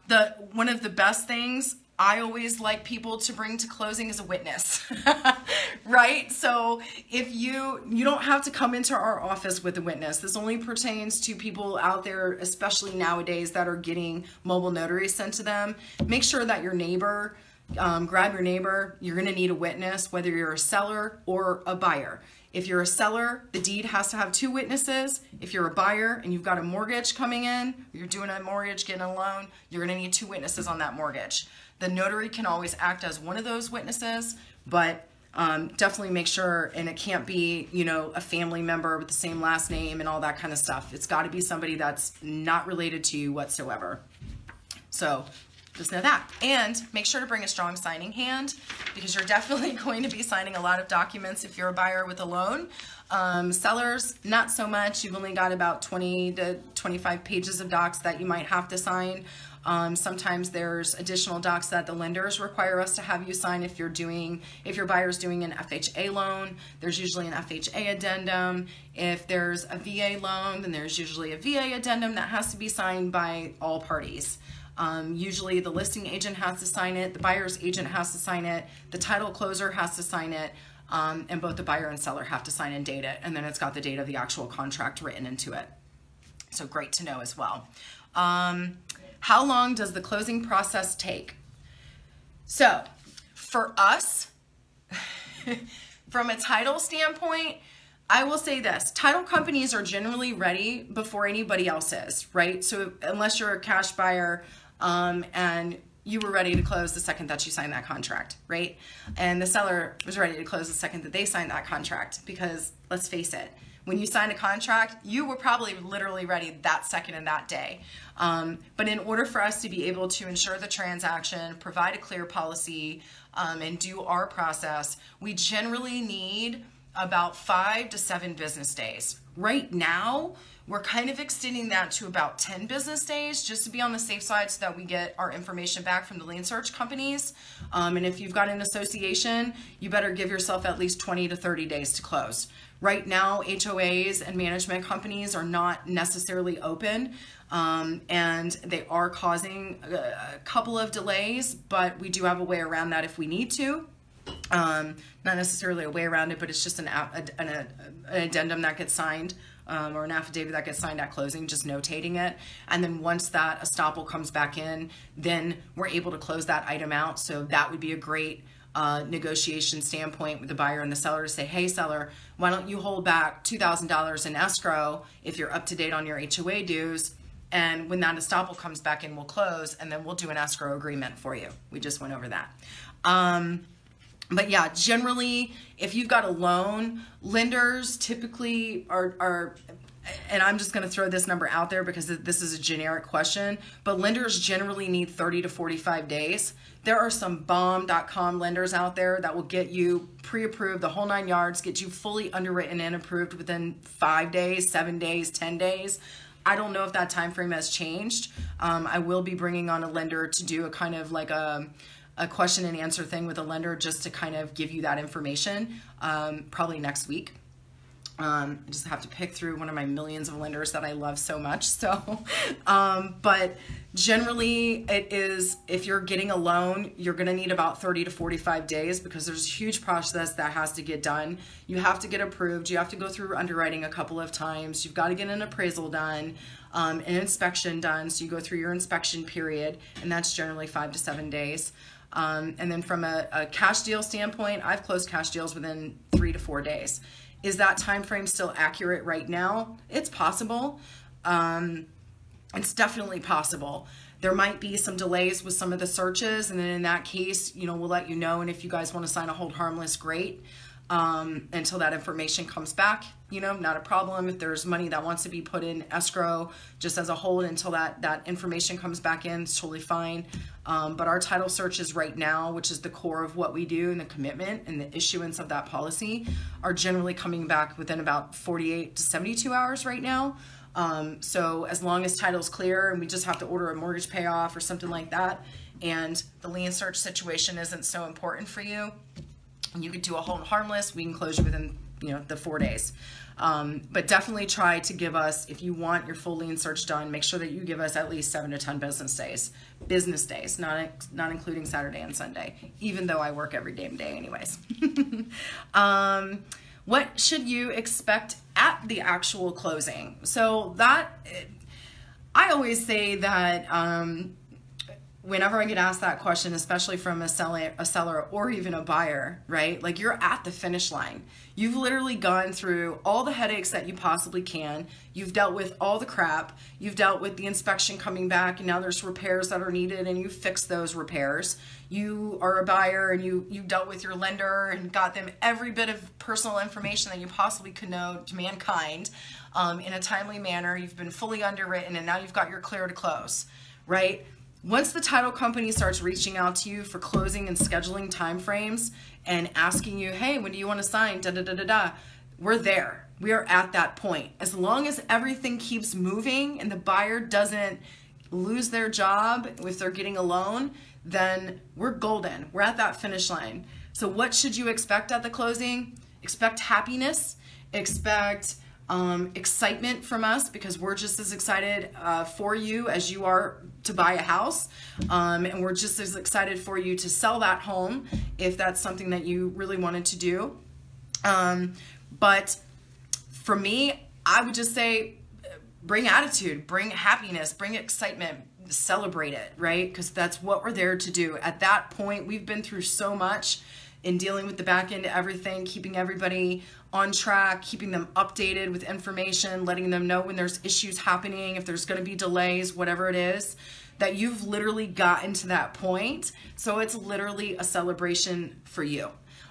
the one of the best things I always like people to bring to closing is a witness, right? So if you, you don't have to come into our office with a witness. This only pertains to people out there, especially nowadays, that are getting mobile notaries sent to them. Make sure that your neighbor, um, grab your neighbor. You're gonna need a witness, whether you're a seller or a buyer. If you're a seller, the deed has to have two witnesses. If you're a buyer and you've got a mortgage coming in, or you're doing a mortgage, getting a loan, you're gonna need two witnesses on that mortgage. The notary can always act as one of those witnesses, but um, definitely make sure, and it can't be, you know, a family member with the same last name and all that kind of stuff. It's got to be somebody that's not related to you whatsoever. So just know that. And make sure to bring a strong signing hand, because you're definitely going to be signing a lot of documents if you're a buyer with a loan. Um, sellers, not so much. You've only got about twenty to twenty-five pages of docs that you might have to sign. Um, sometimes there's additional docs that the lenders require us to have you sign if you're doing, if your buyer's doing an F H A loan, there's usually an F H A addendum. If there's a V A loan, then there's usually a V A addendum that has to be signed by all parties. Um, usually the listing agent has to sign it, the buyer's agent has to sign it, the title closer has to sign it, um, and both the buyer and seller have to sign and date it, and then it's got the date of the actual contract written into it. So great to know as well. Um, How long does the closing process take? So for us, from a title standpoint, I will say this, title companies are generally ready before anybody else is, right? So unless you're a cash buyer um, and you were ready to close the second that you signed that contract, right? And the seller was ready to close the second that they signed that contract, because let's face it, when you sign a contract, you were probably literally ready that second and that day. Um, but in order for us to be able to ensure the transaction, provide a clear policy, um, and do our process, we generally need about five to seven business days. Right now, we're kind of extending that to about ten business days, just to be on the safe side so that we get our information back from the lien search companies. Um, and if you've got an association, you better give yourself at least twenty to thirty days to close. Right now, H O As and management companies are not necessarily open, um, and they are causing a couple of delays, but we do have a way around that if we need to. Um, not necessarily a way around it, but it's just an, an, an addendum that gets signed, um, or an affidavit that gets signed at closing, just notating it. And then once that estoppel comes back in, then we're able to close that item out. So that would be a great uh, negotiation standpoint with the buyer and the seller to say, hey seller, why don't you hold back two thousand dollars in escrow if you're up to date on your H O A dues? And when that estoppel comes back in, we'll close, and then we'll do an escrow agreement for you. We just went over that. Um, But yeah, generally, if you've got a loan, lenders typically are, are and I'm just gonna throw this number out there because this is a generic question, but lenders generally need thirty to forty-five days. There are some bomb dot com lenders out there that will get you pre-approved, the whole nine yards, get you fully underwritten and approved within five days, seven days, ten days. I don't know if that time frame has changed. Um, I will be bringing on a lender to do a kind of like a, a question and answer thing with a lender just to kind of give you that information, um, probably next week. Um, I just have to pick through one of my millions of lenders that I love so much. So, um, but generally it is, if you're getting a loan, you're going to need about thirty to forty-five days because there's a huge process that has to get done. You have to get approved. You have to go through underwriting a couple of times. You've got to get an appraisal done, um, an inspection done. So you go through your inspection period, and that's generally five to seven days. Um, and then from a, a cash deal standpoint, I've closed cash deals within three to four days. Is that time frame still accurate right now? It's possible. Um, it's definitely possible. There might be some delays with some of the searches, and then in that case, you know, we'll let you know. And if you guys want to sign a hold harmless, great. Um, until that information comes back, you know, not a problem. If there's money that wants to be put in escrow just as a hold until that, that information comes back in, it's totally fine. Um, but our title searches right now, which is the core of what we do and the commitment and the issuance of that policy, are generally coming back within about forty-eight to seventy-two hours right now. Um, so as long as title's clear and we just have to order a mortgage payoff or something like that, and the lien search situation isn't so important for you, you could do a hold harmless. We can close you within, you know, the four days. Um, but definitely try to give us, if you want your full lien search done, make sure that you give us at least seven to ten business days, business days, not, not including Saturday and Sunday, even though I work every damn day anyways. um, what should you expect at the actual closing? So that, I always say that, um, whenever I get asked that question, especially from a seller, a seller or even a buyer, right? Like, you're at the finish line. You've literally gone through all the headaches that you possibly can. You've dealt with all the crap. You've dealt with the inspection coming back, and now there's repairs that are needed, and you fix those repairs. You are a buyer, and you, you dealt with your lender and got them every bit of personal information that you possibly could know to mankind um, in a timely manner. You've been fully underwritten, and now you've got your clear to close, right? Once the title company starts reaching out to you for closing and scheduling timeframes and asking you, hey, when do you want to sign, da da da da da, we're there. We are at that point. As long as everything keeps moving and the buyer doesn't lose their job if they're getting a loan, then we're golden. We're at that finish line. So what should you expect at the closing? Expect happiness. Expect um, excitement from us, because we're just as excited uh, for you as you are to buy a house, um, and we're just as excited for you to sell that home if that's something that you really wanted to do. Um, but for me, I would just say, bring attitude, bring happiness, bring excitement, celebrate it, right? Because that's what we're there to do. At that point, we've been through so much in dealing with the back end of everything, keeping everybody on track, keeping them updated with information, letting them know when there's issues happening, if there's going to be delays, whatever it is, that you've literally gotten to that point. So it's literally a celebration for you.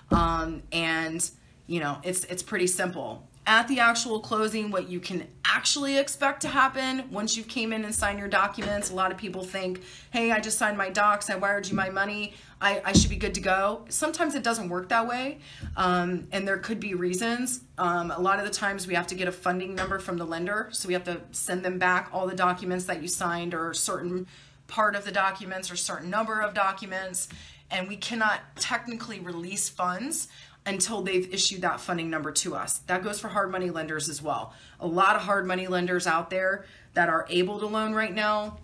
Um, and, you know, it's, it's pretty simple. At the actual closing, what you can actually expect to happen once you've came in and signed your documents, a lot of people think, hey, I just signed my docs, I wired you my money, I, I should be good to go. Sometimes it doesn't work that way, um, and there could be reasons. Um, a lot of the times we have to get a funding number from the lender, so we have to send them back all the documents that you signed, or a certain part of the documents, or a certain number of documents, and we cannot technically release funds until they've issued that funding number to us. That goes for hard money lenders as well. A lot of hard money lenders out there that are able to loan right now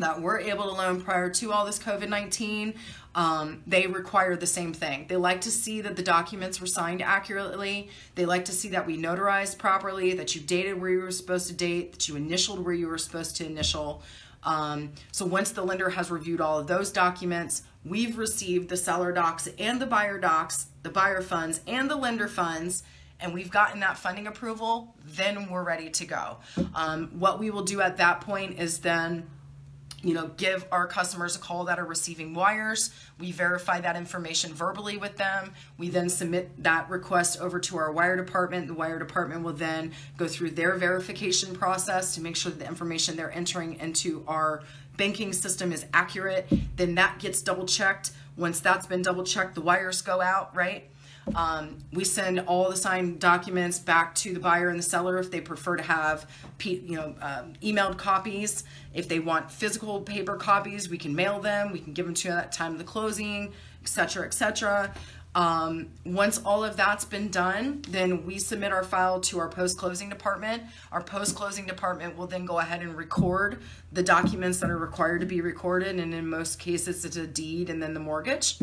that were able to loan prior to all this COVID nineteen, um, they require the same thing. They like to see that the documents were signed accurately. They like to see that we notarized properly, that you dated where you were supposed to date, that you initialed where you were supposed to initial. Um, so once the lender has reviewed all of those documents, we've received the seller docs and the buyer docs, the buyer funds and the lender funds, and we've gotten that funding approval, then we're ready to go. Um, what we will do at that point is then, you know, give our customers a call that are receiving wires. We verify that information verbally with them. We then submit that request over to our wire department. The wire department will then go through their verification process to make sure that the information they're entering into our banking system is accurate. Then that gets double checked. Once that's been double checked, the wires go out, right? Um, we send all the signed documents back to the buyer and the seller if they prefer to have, you know, um, emailed copies. If they want physical paper copies, we can mail them. We can give them to you at the time of the closing, et cetera, et cetera. Um, once all of that's been done, then we submit our file to our post-closing department. Our post-closing department will then go ahead and record the documents that are required to be recorded, and in most cases it's a deed and then the mortgage.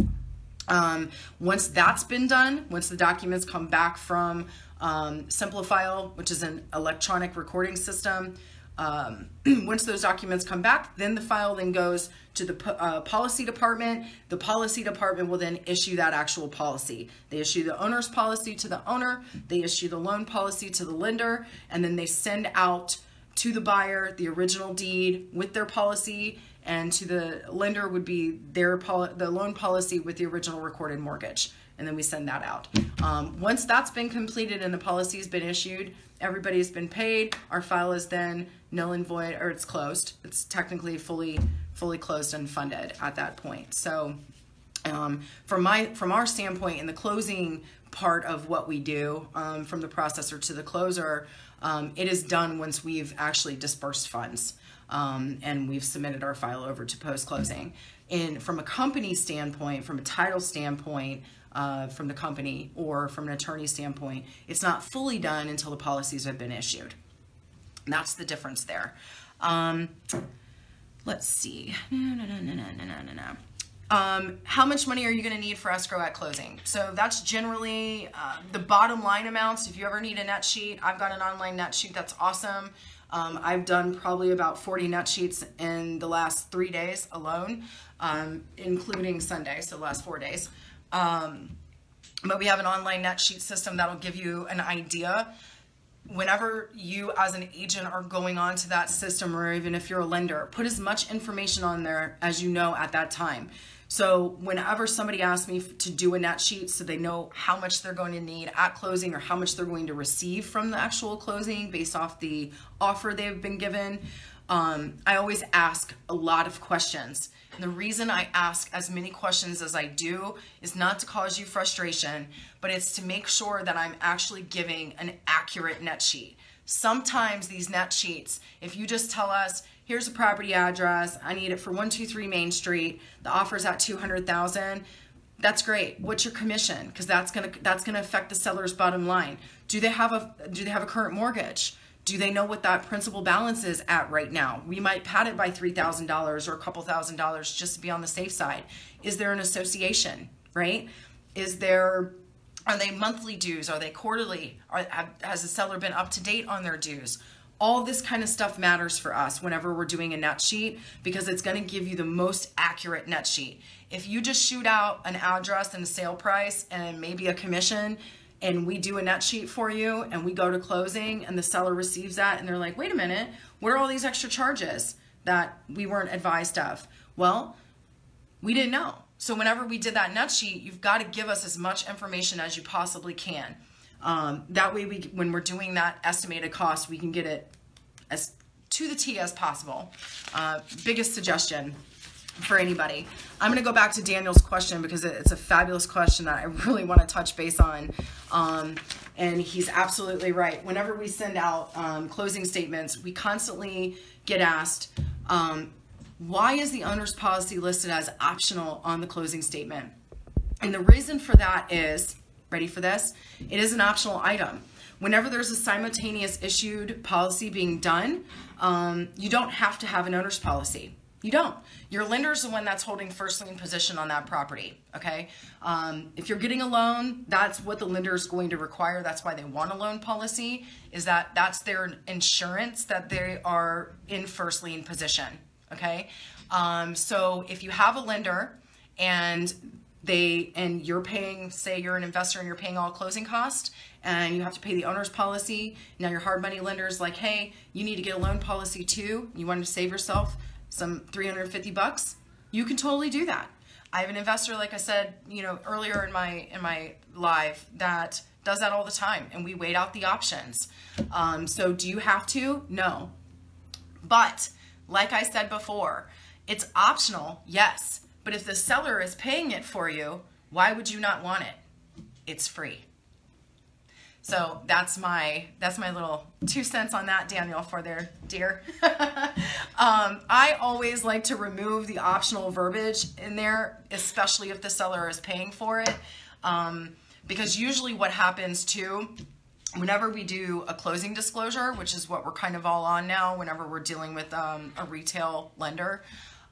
Um, once that's been done, once the documents come back from um, Simplifile, which is an electronic recording system, um, once those documents come back, then the file then goes to the uh, policy department. The policy department will then issue that actual policy. They issue the owner's policy to the owner, they issue the loan policy to the lender, and then they send out to the buyer the original deed with their policy, and to the lender would be their poli the loan policy with the original recorded mortgage, and then we send that out. Um, once that's been completed and the policy has been issued, everybody's been paid, our file is then null and void, or it's closed. It's technically fully fully closed and funded at that point. So um, from my from our standpoint in the closing part of what we do, um, from the processor to the closer, um, it is done once we've actually dispersed funds. Um, and we've submitted our file over to post-closing. And from a company standpoint, from a title standpoint, uh, from the company or from an attorney standpoint, it's not fully done until the policies have been issued. And that's the difference there. Um, let's see. No, no, no, no, no, no, no, no. Um, how much money are you going to need for escrow at closing? So that's generally uh, the bottom line amounts. If you ever need a net sheet, I've got an online net sheet that's awesome. Um, I've done probably about forty net sheets in the last three days alone, um, including Sunday, so the last four days. Um, but we have an online net sheet system that'll give you an idea. Whenever you as an agent are going on to that system, or even if you're a lender, put as much information on there as you know at that time. So whenever somebody asks me to do a net sheet so they know how much they're going to need at closing or how much they're going to receive from the actual closing based off the offer they've been given, um, I always ask a lot of questions. And the reason I ask as many questions as I do is not to cause you frustration, but it's to make sure that I'm actually giving an accurate net sheet. Sometimes these net sheets, if you just tell us, here's a property address, I need it for one two three Main Street, the offer's at two hundred thousand dollars, that's great. What's your commission? Because that's gonna that's gonna affect the seller's bottom line. Do they have a do they have a current mortgage? Do they know what that principal balance is at right now? We might pad it by three thousand dollars or a couple thousand dollars just to be on the safe side. Is there an association, right? Is there are they monthly dues? Are they quarterly? Are, has the seller been up to date on their dues? All this kind of stuff matters for us whenever we're doing a net sheet, because it's going to give you the most accurate net sheet. If you just shoot out an address and a sale price and maybe a commission, and we do a net sheet for you and we go to closing and the seller receives that and they're like, wait a minute, what are all these extra charges that we weren't advised of? Well, we didn't know. So whenever we did that net sheet, you've got to give us as much information as you possibly can. Um, that way, we, when we're doing that estimated cost, we can get it as to the T as possible. Uh, biggest suggestion for anybody. I'm going to go back to Daniel's question because it's a fabulous question that I really want to touch base on. Um, and he's absolutely right. Whenever we send out um, closing statements, we constantly get asked, um, why is the owner's policy listed as optional on the closing statement? And the reason for that is, ready for this? It is an optional item. Whenever there's a simultaneous issued policy being done, um, you don't have to have an owner's policy. You don't. Your lender's the one that's holding first lien position on that property, okay? Um, if you're getting a loan, that's what the lender is going to require. That's why they want a loan policy, is that that's their insurance that they are in first lien position, okay? Um, so if you have a lender and they and you're paying, say you're an investor and you're paying all closing costs and you have to pay the owner's policy, now your hard money lender is like, hey, you need to get a loan policy too. You want to save yourself some three hundred fifty bucks, you can totally do that. I have an investor, like I said, you know, earlier in my in my live, that does that all the time, and we weighed out the options. Um, so do you have to? No. But like I said before, it's optional, yes, but if the seller is paying it for you, why would you not want it? It's free. So that's my that's my little two cents on that, Daniel, for their dear. um, I always like to remove the optional verbiage in there, especially if the seller is paying for it, um, because usually what happens too, whenever we do a closing disclosure, which is what we're kind of all on now, whenever we're dealing with um, a retail lender,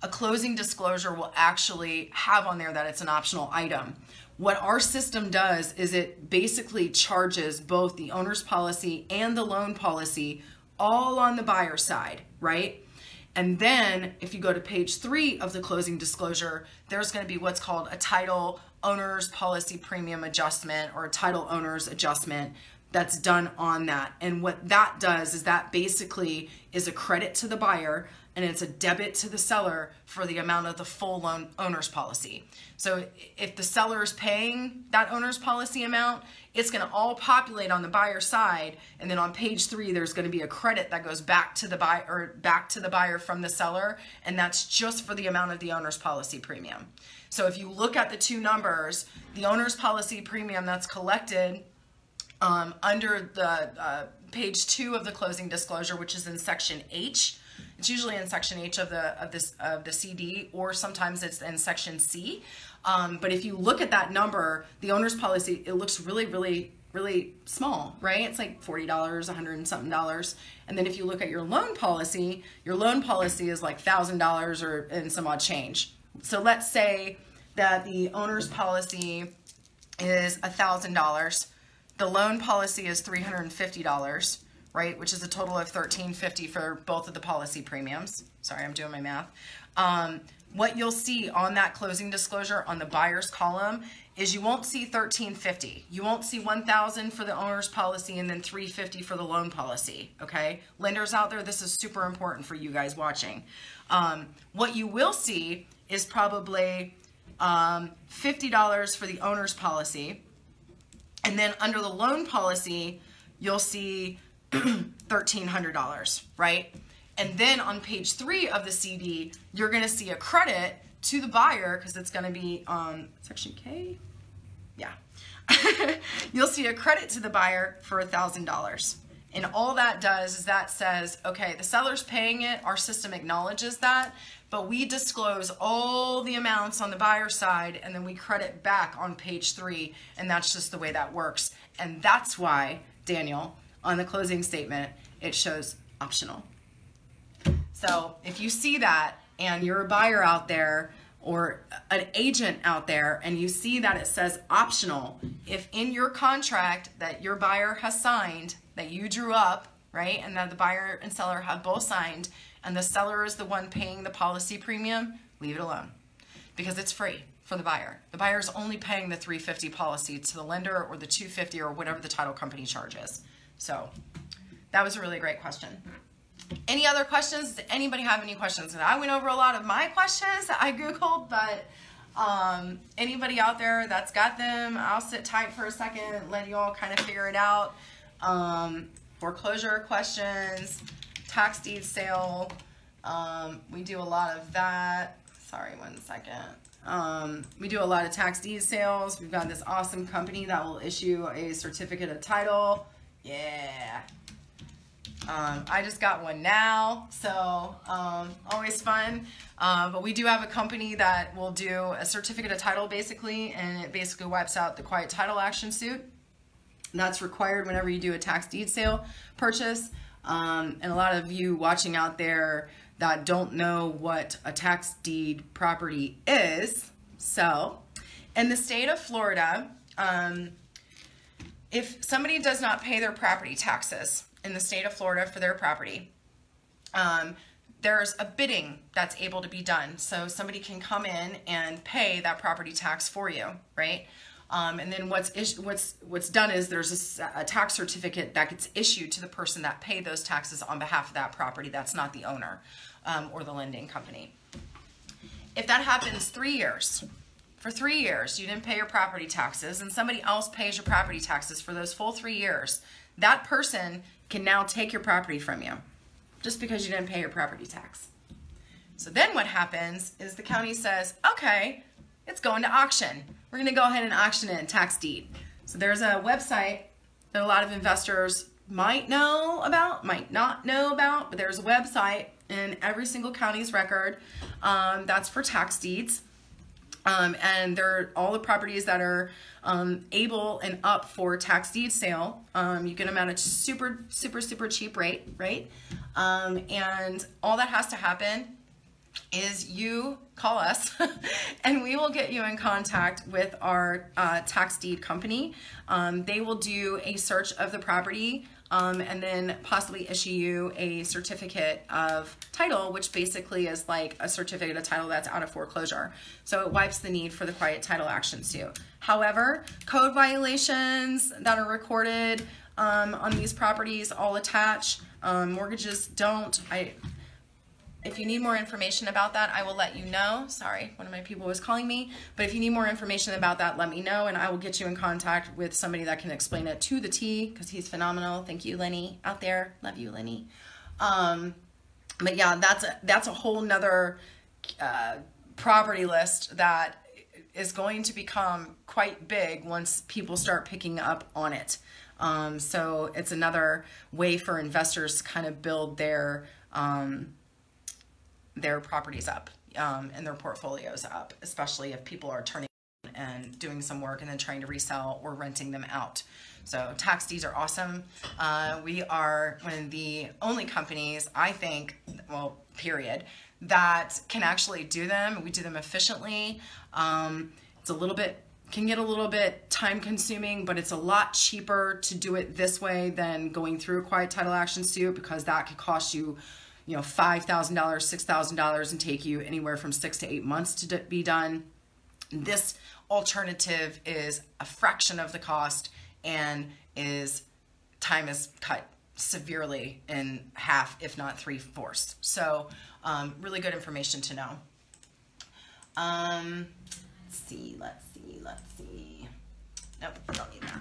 a closing disclosure will actually have on there that it's an optional item. What our system does is it basically charges both the owner's policy and the loan policy all on the buyer side, right? And then if you go to page three of the closing disclosure, there's going to be what's called a title owner's policy premium adjustment or a title owner's adjustment that's done on that. And what that does is that basically is a credit to the buyer and it's a debit to the seller for the amount of the full loan owner's policy. So if the seller is paying that owner's policy amount, it's gonna all populate on the buyer side, and then on page three, there's gonna be a credit that goes back to the buyer, or back to the buyer from the seller, and that's just for the amount of the owner's policy premium. So if you look at the two numbers, the owner's policy premium that's collected um, under the uh, page two of the closing disclosure, which is in section H. It's usually in section H of the of this of the C D, or sometimes it's in section C. Um, but if you look at that number, the owner's policy, it looks really, really, really small, right? It's like forty dollars, a hundred and something dollars. And then if you look at your loan policy, your loan policy is like thousand dollars or and some odd change. So let's say that the owner's policy is a thousand dollars, the loan policy is three hundred and fifty dollars. Right, which is a total of thirteen fifty for both of the policy premiums. Sorry, I'm doing my math. Um, what you'll see on that closing disclosure on the buyer's column is you won't see thirteen fifty. You won't see one thousand for the owner's policy and then three fifty for the loan policy, okay? Lenders out there, this is super important for you guys watching. Um, what you will see is probably um, fifty dollars for the owner's policy. And then under the loan policy, you'll see thirteen hundred dollars, right? And then on page three of the C D, you're going to see a credit to the buyer because it's going to be um, section K. Yeah. You'll see a credit to the buyer for one thousand dollars. And all that does is that says, okay, the seller's paying it. Our system acknowledges that, but we disclose all the amounts on the buyer side and then we credit back on page three. And that's just the way that works. And that's why, Daniel, on the closing statement, it shows optional. So if you see that and you're a buyer out there or an agent out there and you see that it says optional, if in your contract that your buyer has signed, that you drew up, right, and that the buyer and seller have both signed and the seller is the one paying the policy premium, leave it alone because it's free for the buyer. The buyer is only paying the three hundred fifty dollars policy to the lender or the two hundred fifty dollars or whatever the title company charges. So that was a really great question. Any other questions? Does anybody have any questions? And I went over a lot of my questions that I Googled, but um, anybody out there that's got them, I'll sit tight for a second and let you all kind of figure it out. Um, foreclosure questions, tax deed sale. Um, we do a lot of that. Sorry, one second. Um, we do a lot of tax deed sales. We've got this awesome company that will issue a certificate of title. Yeah, um, I just got one now, so um, always fun. Uh, but we do have a company that will do a certificate of title basically, and it basically wipes out the quiet title action suit. And that's required whenever you do a tax deed sale purchase. Um, and a lot of you watching out there that don't know what a tax deed property is. So in the state of Florida, um, if somebody does not pay their property taxes in the state of Florida for their property, um, there's a bidding that's able to be done. So somebody can come in and pay that property tax for you, right? Um, and then what's is, what's what's done is there's a, a tax certificate that gets issued to the person that paid those taxes on behalf of that property. That's not the owner um, or the lending company. If that happens three years, for three years you didn't pay your property taxes, and somebody else pays your property taxes for those full three years, that person can now take your property from you just because you didn't pay your property tax. So then what happens is the county says, okay, it's going to auction. We're going to go ahead and auction it in tax deed. So there's a website that a lot of investors might know about, might not know about, but there's a website in every single county's record um, that's for tax deeds. Um, and they're all the properties that are um, able and up for tax deed sale. Um, you get them at a super, super, super cheap rate, right? Um, and all that has to happen is you call us and we will get you in contact with our uh, tax deed company. Um, they will do a search of the property um, and then possibly issue you a certificate of title, which basically is like a certificate of title that's out of foreclosure. So it wipes the need for the quiet title actions too. However, code violations that are recorded um, on these properties all attach. Um, mortgages don't. I. If you need more information about that, I will let you know. Sorry, one of my people was calling me. But if you need more information about that, let me know, and I will get you in contact with somebody that can explain it to the T, because he's phenomenal. Thank you, Lenny, out there. Love you, Lenny. Um, but yeah, that's a, that's a whole nother uh, property list that is going to become quite big once people start picking up on it. Um, so it's another way for investors to kind of build their... Um, their properties up um, and their portfolios up, especially if people are turning and doing some work and then trying to resell or renting them out. So tax deeds are awesome. Uh, we are one of the only companies, I think, well, period, that can actually do them. We do them efficiently. Um, it's a little bit, can get a little bit time consuming, but it's a lot cheaper to do it this way than going through a quiet title action suit, because that could cost you you know, five thousand dollars, six thousand dollars, and take you anywhere from six to eight months to be done. This alternative is a fraction of the cost and is time is cut severely in half, if not three-fourths. So um, really good information to know. Um, let's see, let's see, let's see. Nope, don't need that.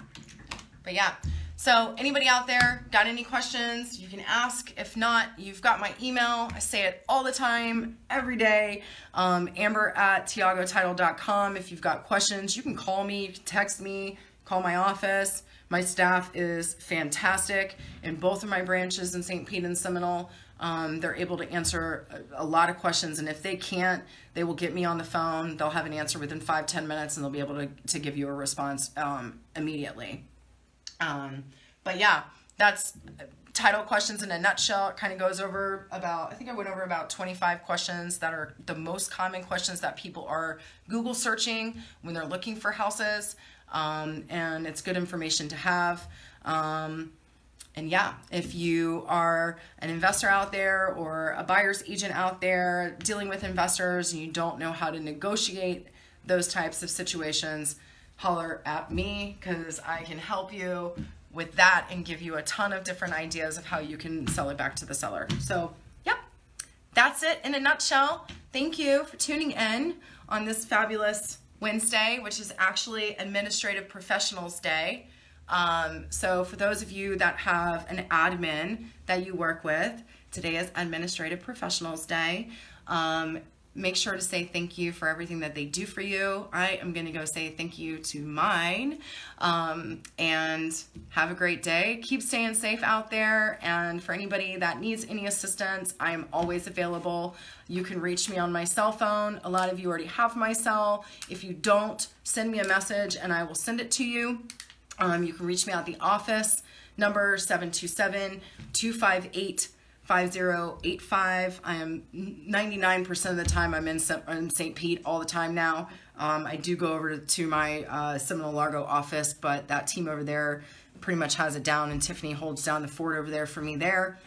But yeah. So anybody out there got any questions, you can ask. If not, you've got my email. I say it all the time, every day. Um, Amber at tiago title dot com. If you've got questions, you can call me, you can text me, call my office. My staff is fantastic in both of my branches in Saint Pete and Seminole. Um, they're able to answer a, a lot of questions, and if they can't, they will get me on the phone. They'll have an answer within five, ten minutes, and they'll be able to, to give you a response um, immediately. Um, but yeah, that's title questions in a nutshell. It kind of goes over about, I think I went over about twenty-five questions that are the most common questions that people are Google searching when they're looking for houses. Um, and it's good information to have. Um, and yeah, if you are an investor out there or a buyer's agent out there dealing with investors and you don't know how to negotiate those types of situations, holler at me, because I can help you with that and give you a ton of different ideas of how you can sell it back to the seller. So, yep, that's it in a nutshell. Thank you for tuning in on this fabulous Wednesday, which is actually Administrative Professionals Day. Um, so for those of you that have an admin that you work with, today is Administrative Professionals Day. Um, Make sure to say thank you for everything that they do for you. I am going to go say thank you to mine. Um, and have a great day. Keep staying safe out there. And for anybody that needs any assistance, I am always available. You can reach me on my cell phone. A lot of you already have my cell. If you don't, send me a message and I will send it to you. Um, you can reach me at the office, number seven two seven, two five eight, five zero eight five. I am ninety-nine percent of the time I'm in Saint Pete all the time now. Um, I do go over to my uh, Seminole Largo office, but that team over there pretty much has it down, and Tiffany holds down the fort over there for me there.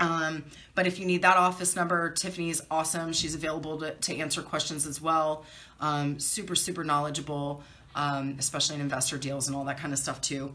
Um, but if you need that office number, Tiffany is awesome. She's available to, to answer questions as well. Um, super, super knowledgeable, um, especially in investor deals and all that kind of stuff too.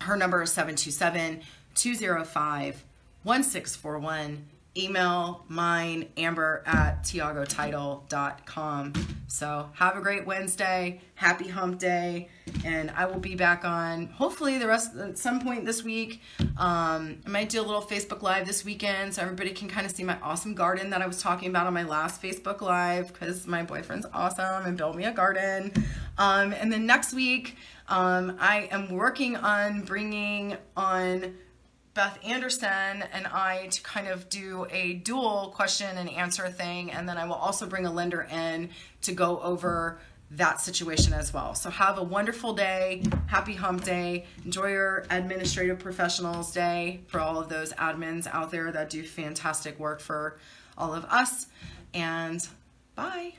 Her number is seven two seven, two zero five, one six four one. Email mine, Amber at tiago title dot com. So have a great Wednesday. Happy hump day. And I will be back on hopefully the rest at some point this week. Um, I might do a little Facebook Live this weekend so everybody can kind of see my awesome garden that I was talking about on my last Facebook Live, because my boyfriend's awesome and built me a garden. Um, and then next week, um, I am working on bringing on Beth Anderson and I to kind of do a dual question and answer thing, and then I will also bring a lender in to go over that situation as well. So have a wonderful day. Happy hump day. Enjoy your administrative professionals day for all of those admins out there that do fantastic work for all of us, and bye.